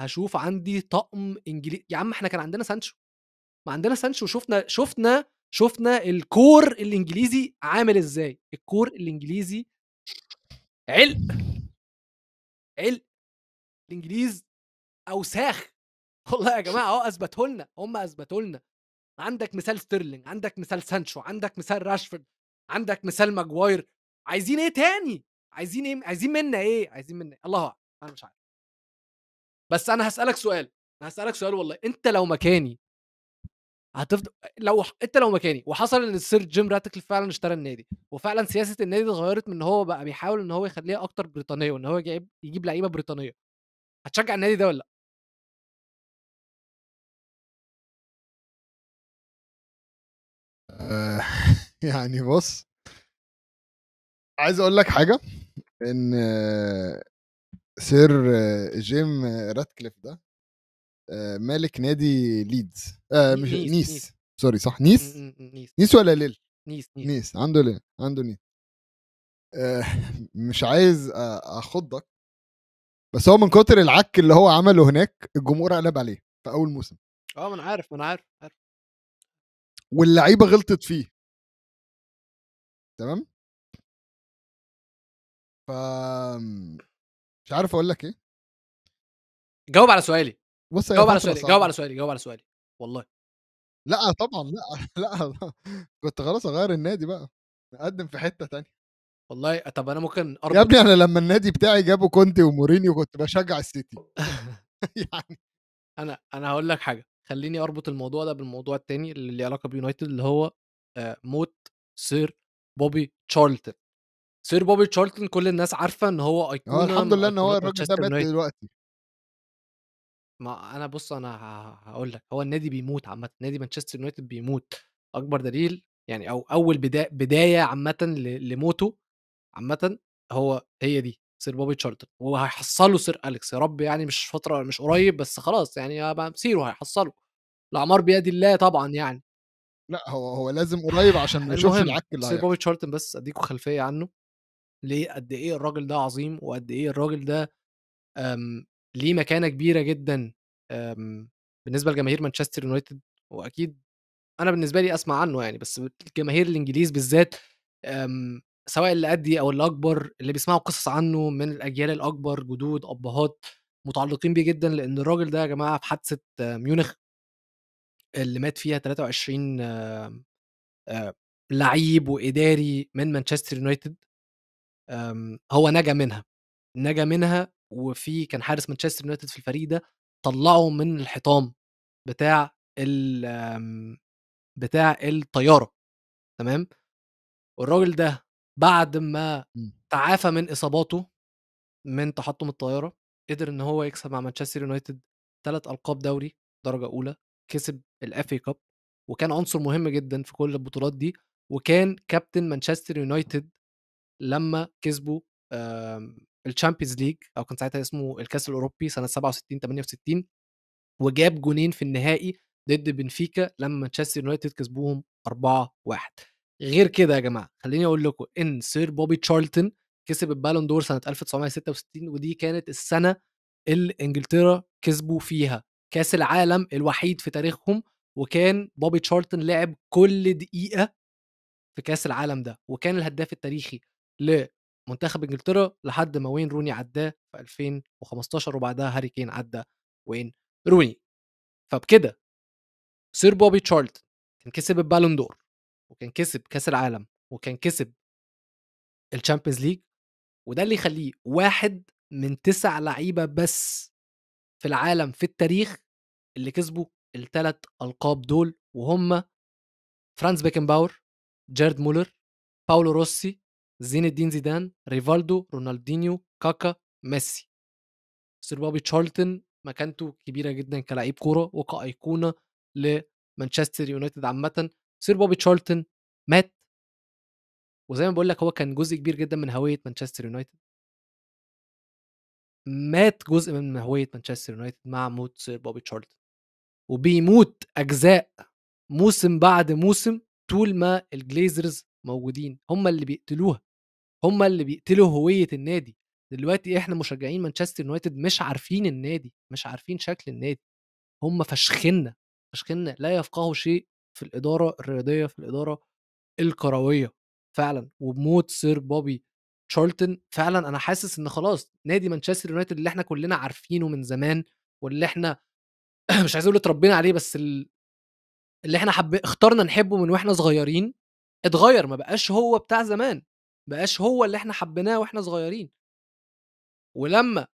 هشوف عندي طقم انجليزي. يا عم احنا كان عندنا سانشو، ما عندنا سانشو، شفنا شفنا شفنا الكور الانجليزي عامل ازاي، الكور الانجليزي علق علق، الانجليز اوساخ والله يا جماعه، اهو اثبتوا لنا، هم اثبتوا لنا. عندك مثال ستيرلينج، عندك مثال سانشو، عندك مثال راشفورد، عندك مثال ماجواير. عايزين ايه تاني؟ عايزين ايه؟ عايزين منا ايه؟ عايزين منا إيه؟ الله اعلم، انا مش عارف. بس انا هسالك سؤال، انا هسالك سؤال والله، انت لو مكاني هتفضل، لو انت لو مكاني وحصل ان السير جيم راتكليف فعلا اشترى النادي، وفعلا سياسه النادي اتغيرت من ان هو بقى بيحاول ان هو يخليها اكتر بريطانيه، وان هو يجيب لعيبه بريطانيه، هتشجع النادي ده ولا لا؟ يعني بص، عايز اقول لك حاجه، ان سير جيم راتكليف ده مالك نادي ليدز، مش نيس، سوري صح، نيس نيس ولا ليل؟ نيس نيس، عنده ليه، عنده نيس. مش عايز اخضك، بس هو من كتر العك اللي هو عمله هناك الجمهور قلب عليه في اول موسم. ما انا عارف، ما انا عارف، واللعيبه غلطت فيه، تمام. مش عارف اقول لك ايه. جاوب على سؤالي، بص جاوب على سؤالي، جاوب على سؤالي، جاوب على سؤالي والله. لا طبعا، لا لا، كنت خلاص اغير النادي بقى، اقدم في حته تانية والله. طب انا ممكن اربط يا ابني، انا لما النادي بتاعي جابوا كونتي ومورينيو كنت بشجع السيتي يعني انا هقول لك حاجه، خليني اربط الموضوع ده بالموضوع التاني اللي ليه علاقه بيونايتد، اللي هو موت سير بوبي تشارلتون. سير بوبي تشارلتون كل الناس عارفه ان هو ايقونه، الحمد لله ان هو الراجل ده مات دلوقتي. ما انا بص، انا هقول لك، هو النادي بيموت عامه، نادي مانشستر يونايتد بيموت. اكبر دليل يعني او اول بدايه عامه لموته عامه هي دي سير بوبي تشارلتون، وهيحصله سير اليكس يا رب، يعني مش فتره مش قريب بس خلاص، يعني مسيره هيحصله، الاعمار بيد الله طبعا يعني. لا هو لازم قريب عشان ما يشوفش العك اللي هيحصل. سير بوبي تشارلتون بس اديكم خلفيه عنه ليه، قد ايه الراجل ده عظيم، وقد ايه الراجل ده ليه مكانه كبيره جدا بالنسبه لجماهير مانشستر يونايتد، واكيد انا بالنسبه لي اسمع عنه يعني، بس الجماهير الانجليز بالذات سواء اللي قدي او اللي اكبر، اللي بيسمعوا قصص عنه من الاجيال الاكبر، جدود ابهات متعلقين بيه جدا، لان الراجل ده يا جماعه في حادثه ميونخ اللي مات فيها 23 لعيب واداري من مانشستر يونايتد، هو نجا منها وفي كان حارس مانشستر يونايتد في الفريق ده، طلعوا من الحطام بتاع الطياره، تمام. والراجل ده بعد ما تعافى من اصاباته من تحطم الطياره، قدر ان هو يكسب مع مانشستر يونايتد 3 ألقاب دوري درجه اولى، كسب الافي كاب، وكان عنصر مهم جدا في كل البطولات دي، وكان كابتن مانشستر يونايتد لما كسبوا الشامبيونز ليج، او كان ساعتها اسمه الكاس الاوروبي سنه 67 68، وجاب جونين في النهائي ضد بنفيكا لما مانشستر يونايتد كسبوهم 4-1. غير كده يا جماعه خليني اقول لكم ان سير بوبي تشارلتون كسب البالون دور سنه 1966، ودي كانت السنه اللي انجلترا كسبوا فيها كاس العالم الوحيد في تاريخهم، وكان بوبي تشارلتون لعب كل دقيقه في كاس العالم ده، وكان الهداف التاريخي لمنتخب انجلترا لحد ما وين روني عداه في 2015، وبعدها هاري كين عدى وين روني. فبكده سير بوبي تشارلتون كان كسب البالون دور، وكان كسب كاس العالم، وكان كسب الشامبيونز ليج، وده اللي يخليه 1 من 9 لعيبه بس في العالم في التاريخ اللي كسبوا ال3 ألقاب دول، وهم فرانز بيكنباور، جيرد مولر، باولو روسي، زين الدين زيدان، ريفالدو، رونالدينيو، كاكا، ميسي. سير بوبي تشارلتون مكانته كبيره جدا كلاعب كوره وكايقونه لمانشستر يونايتد عامه. سير بوبي تشارلتون مات، وزي ما بقول لك هو كان جزء كبير جدا من هويه مانشستر يونايتد، مات جزء من هويه مانشستر يونايتد مع موت سير بوبي تشارلتون، وبيموت اجزاء موسم بعد موسم طول ما الجليزرز موجودين. هم اللي بيقتلوها، هم اللي بيقتلوا هويه النادي. دلوقتي احنا مشجعين مانشستر يونايتد مش عارفين النادي، مش عارفين شكل النادي، هم فشخنا لا يفقهوا شيء في الاداره الرياضيه، في الاداره الكرويه فعلا. وبموت سير بوبي تشارلتون فعلا انا حاسس ان خلاص نادي مانشستر يونايتد اللي احنا كلنا عارفينه من زمان، واللي احنا مش عايز اقول اتربينا عليه، بس اللي احنا اخترنا نحبه من واحنا صغيرين، اتغير، ما بقاش هو بتاع زمان، بقاش هو اللي احنا حبيناه واحنا صغيرين. ولما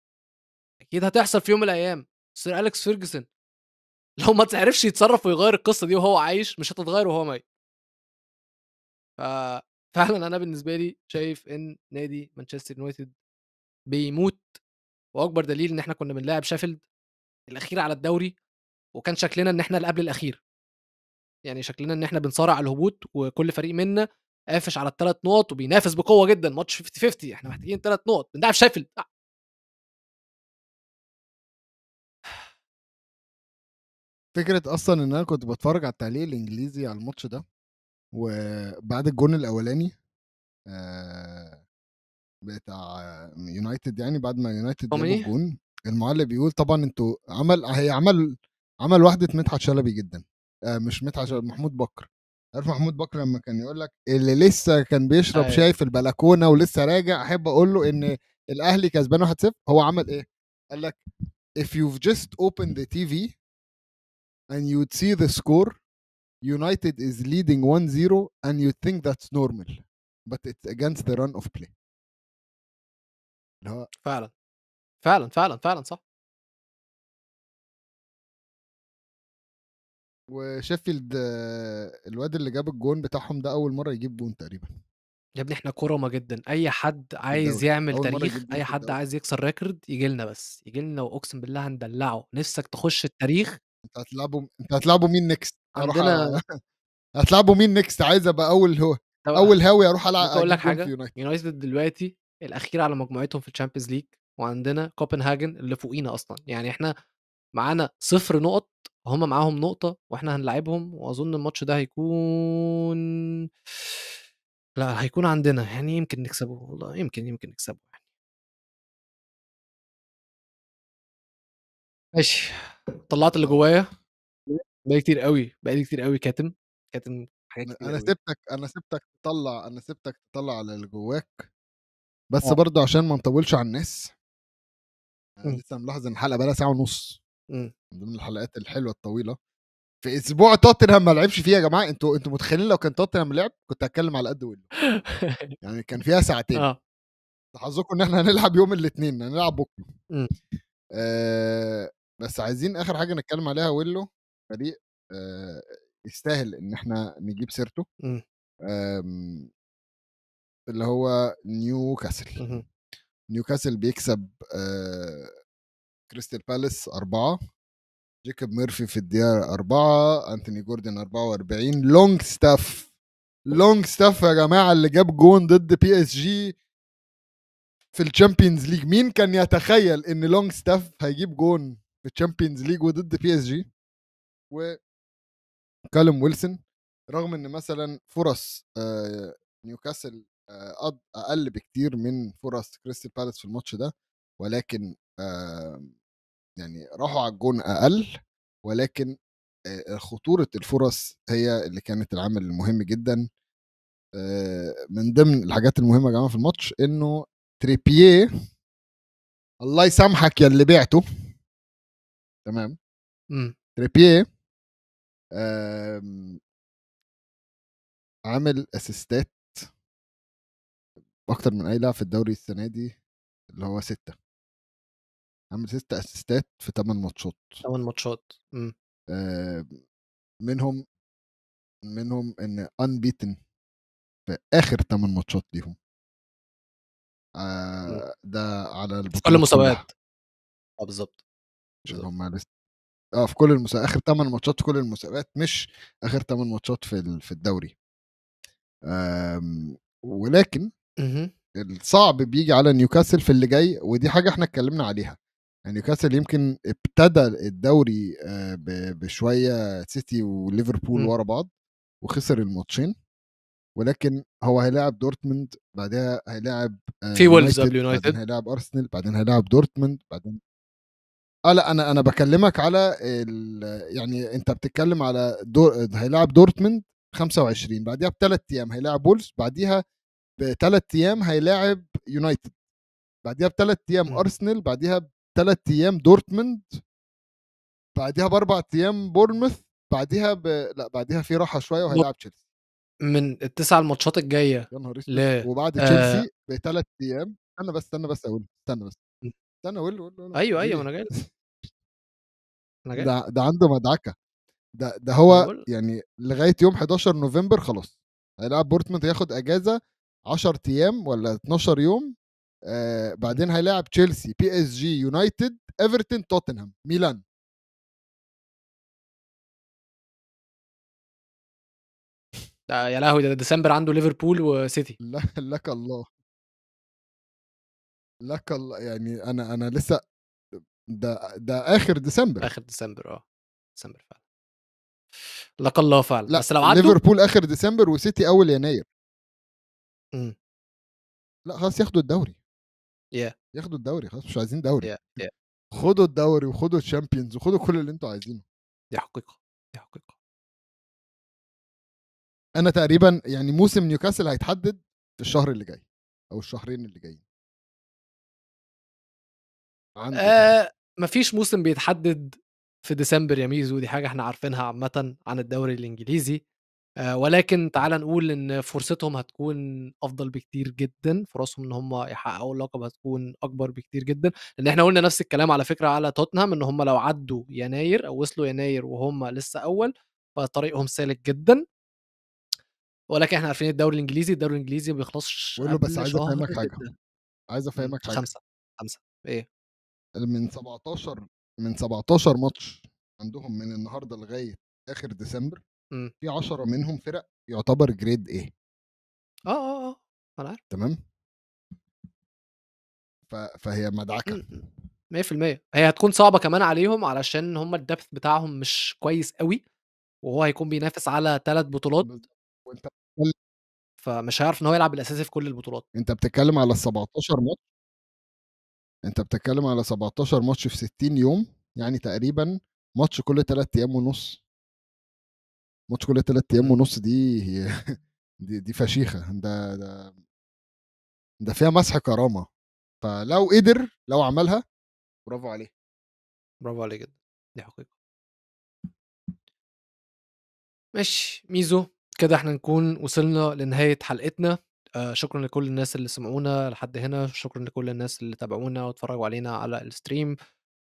اكيد هتحصل في يوم من الايام سير أليكس فيرجسون لو ما تعرفش يتصرف ويغير القصه دي وهو عايش، مش هتتغير وهو ميت. ففعلا انا بالنسبه لي شايف ان نادي مانشستر يونايتد بيموت، واكبر دليل ان احنا كنا بنلاعب شيفيلد الاخير على الدوري، وكان شكلنا ان احنا اللي قبل الاخير، يعني شكلنا ان احنا بنصارع على الهبوط، وكل فريق منا قافش على ال3 نقط وبينافس بقوه جدا، ماتش 50-50، احنا محتاجين 3 نقط، بنلعب شيفيلد. فكرة اصلا ان انا كنت بتفرج على التعليق الانجليزي على الماتش ده، وبعد الجون الاولاني بتاع يونايتد، يعني بعد ما يونايتد جاب الجون، المعلق بيقول طبعا انتوا عمل واحده مدحت شلبي جدا، مش مدحت شلبي، محمود بكر. عارف محمود بكر لما كان يقول لك اللي لسه كان بيشرب شاي في البلكونه ولسه راجع، احب اقول له ان الاهلي كسبان 1-0، هو عمل ايه؟ قال لك if you've just opened the TV and you'd see the score, United is leading 1-0 and you think that's normal. but it's against the run of play. اللي هو فعلا فعلا فعلا فعلا صح. وشيفيلد الواد اللي جاب الجون بتاعهم ده اول مره يجيب جون تقريبا يا ابني. احنا كرمه جدا، اي حد عايز الدوري. يعمل اول مره تاريخ، يجيب جون اي في حد الدوري. عايز يكسر ريكورد يجي لنا، بس يجي لنا واقسم بالله هندلعه. نفسك تخش التاريخ انت هتلعبوا مين نيكست؟ اروح عندنا. هتلعبوا مين نيكست؟ عايز ابقى اول هو اول هاوي اروح العب. ممكن اقول لك اجيب جون في حاجه، يونايتد. يونايتد دلوقتي الاخير على مجموعتهم في الشامبيونز ليج، وعندنا كوبنهاجن اللي فوقينا اصلا، يعني احنا معانا 0 نقط، هم معاهم نقطه، واحنا هنلاعبهم. واظن الماتش ده هيكون، لا هيكون عندنا، يعني يمكن نكسبه والله، يمكن نكسبه يعني. ماشي، طلعت اللي جوايا بقالي كتير قوي، كاتم حاجات كتير انا قوي. سبتك انا سبتك تطلع انا سبتك تطلع على اللي جواك، بس آه. برضه عشان ما نطولش على الناس. أنا لسه ملاحظ ان الحلقه بقى لها ساعه ونص، من ضمن الحلقات الحلوه الطويله في اسبوع توتنهام ما لعبش فيه. يا جماعه انتوا متخيلين لو كان توتنهام لعب كنت هتكلم على قد وله يعني كان فيها ساعتين. حظكم ان احنا هنلعب يوم الاثنين، هنلعب بكره. بس عايزين اخر حاجه نتكلم عليها، وله فريق يستاهل ان احنا نجيب سيرته، اللي هو نيوكاسل. نيوكاسل بيكسب كريستال بالاس 4، جيكوب ميرفي في الدقيقة 4، أنتوني جوردن 44. لونج ستاف يا جماعة اللي جاب جون ضد بي اس جي في الشامبيونز ليج. مين كان يتخيل إن لونج ستاف هيجيب جون في الشامبيونز ليج وضد بي اس جي؟ وكالم ويلسون، رغم إن مثلا فرص نيوكاسل أقل بكتير من فرص كريستال بالاس في الماتش ده، ولكن يعني راحوا على الجون أقل، ولكن خطورة الفرص هي اللي كانت العامل المهم جدا. من ضمن الحاجات المهمة يا جماعة في الماتش إنه تريبيه، الله يسامحك يا اللي بعته، تمام. تريبيه عامل أسيستات أكتر من أي لاعب في الدوري السنة دي، اللي هو 6. عمل 6 أسيستات في 8 ماتشات. 8 ماتشات منهم ان unbeaten في اخر 8 ماتشات ليهم. ده على في كل المسابقات بالظبط، عشان هم لسه في كل المسابقات، اخر 8 ماتشات في كل المسابقات، مش اخر 8 ماتشات في الدوري. ولكن الصعب بيجي على نيوكاسل في اللي جاي، ودي حاجه احنا اتكلمنا عليها. نيوكاسل يمكن ابتدى الدوري بشويه سيتي وليفربول ورا بعض وخسر الماتشين، ولكن هو هيلاعب دورتموند، بعدها هيلاعب في وولفز قبل يونايتد، بعدين هيلاعب ارسنال، بعدين هيلاعب دورتموند، بعدين لا انا بكلمك على يعني انت بتتكلم على هيلاعب دورتموند 25، بعدها ب3 ايام هيلاعب وولفز، بعدها ب3 ايام هيلاعب يونايتد، بعدها ب3 ايام ارسنال، بعدها ب3 ايام دورتموند، بعدها ب4 ايام بورنموث، بعدها بعدها في راحه شويه وهيلعب تشيلسي. من ال9 الماتشات الجايه وبعد تشيلسي ب3 ايام. استنى بس اقول ايوه انا جاي ده عنده مدعكه. ده هو يعني لغايه يوم 11 نوفمبر خلاص هيلعب بورتموند، هياخد اجازه 10 ايام ولا 12 يوم. بعدين هيلاعب تشيلسي، بي اس جي، يونايتد، ايفرتون، توتنهام، ميلان. يا لهوي، ده ديسمبر عنده ليفربول وسيتي. لا لك الله يعني انا لسه ده اخر ديسمبر ديسمبر فعلا. لك الله فعلا. بس لو عنده ليفربول اخر ديسمبر وسيتي اول يناير، لا خلاص ياخدوا الدوري. ياخدوا الدوري خلاص، مش عايزين دوري. خدوا الدوري وخدوا الشامبيونز وخدوا كل اللي انتوا عايزينه. دي حقيقة. انا تقريبا يعني موسم نيوكاسل هيتحدد في الشهر اللي جاي او الشهرين اللي جايين. مفيش موسم بيتحدد في ديسمبر يا ميزو، دي حاجة احنا عارفينها عامة عن الدوري الانجليزي. ولكن تعال نقول ان فرصتهم هتكون افضل بكتير جدا، فرصهم ان هم يحققوا اللقب هتكون اكبر بكتير جدا، لان احنا قلنا نفس الكلام على فكره على توتنهام، ان هم لو عدوا يناير او وصلوا يناير وهم لسه اول فطريقهم سالك جدا. ولكن احنا عارفين الدوري الانجليزي، الدوري الانجليزي ما بيخلصش. بس عايز افهمك حاجه، خمسه ايه من 17 ماتش عندهم من النهارده لغايه اخر ديسمبر، في 10 منهم فرق يعتبر جريد ايه. انا عارف تمام. فهي مدعكه 100%، هي هتكون صعبه كمان عليهم علشان هم الدبث بتاعهم مش كويس قوي، وهو هيكون بينافس على 3 بطولات وانت فمش هيعرف ان هو يلعب الاساسي في كل البطولات. انت بتتكلم على 17 ماتش، انت بتتكلم على 17 ماتش في 60 يوم، يعني تقريبا ماتش كل 3 ايام ونص. ماتش كل 3 ايام ونص دي فشيخه، ده فيها مسح كرامه. فلو قدر، لو عملها برافو عليه، برافو عليه جدا، دي حقيقه. ماشي ميزو، كده احنا نكون وصلنا لنهايه حلقتنا. شكرا لكل الناس اللي سمعونا لحد هنا، شكرا لكل الناس اللي تابعونا واتفرجوا علينا على الستريم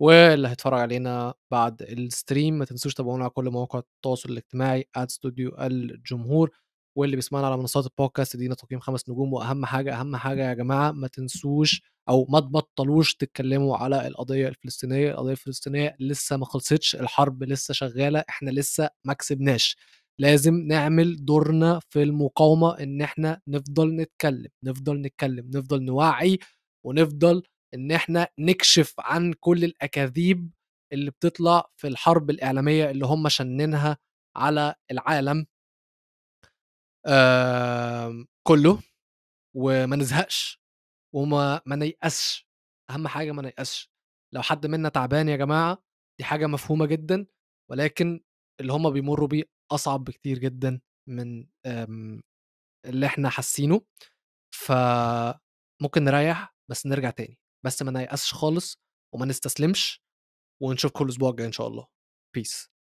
واللي هيتفرج علينا بعد الستريم. ما تنسوش تابعونا على كل مواقع التواصل الاجتماعي @studio الجمهور، واللي بيسمعنا على منصات البودكاست دينا تقييم 5 نجوم. واهم حاجه، اهم حاجه يا جماعه، ما تنسوش او ما تبطلوش تتكلموا على القضيه الفلسطينيه. القضيه الفلسطينيه لسه ما خلصتش، الحرب لسه شغاله، احنا لسه ما كسبناش. لازم نعمل دورنا في المقاومه، ان احنا نفضل نتكلم نفضل نتكلم نفضل نوعي، ونفضل ان احنا نكشف عن كل الاكاذيب اللي بتطلع في الحرب الاعلاميه اللي هم شننها على العالم كله. وما نزهقش وما نيأسش، اهم حاجه ما نيأسش. لو حد منا تعبان يا جماعه دي حاجه مفهومه جدا، ولكن اللي هم بيمروا بيه اصعب بكتير جدا من اللي احنا حاسينه. فممكن نريح بس نرجع تاني، بس ما نيأسش خالص وما نستسلمش. ونشوفكم الاسبوع الجاي ان شاء الله. بيس.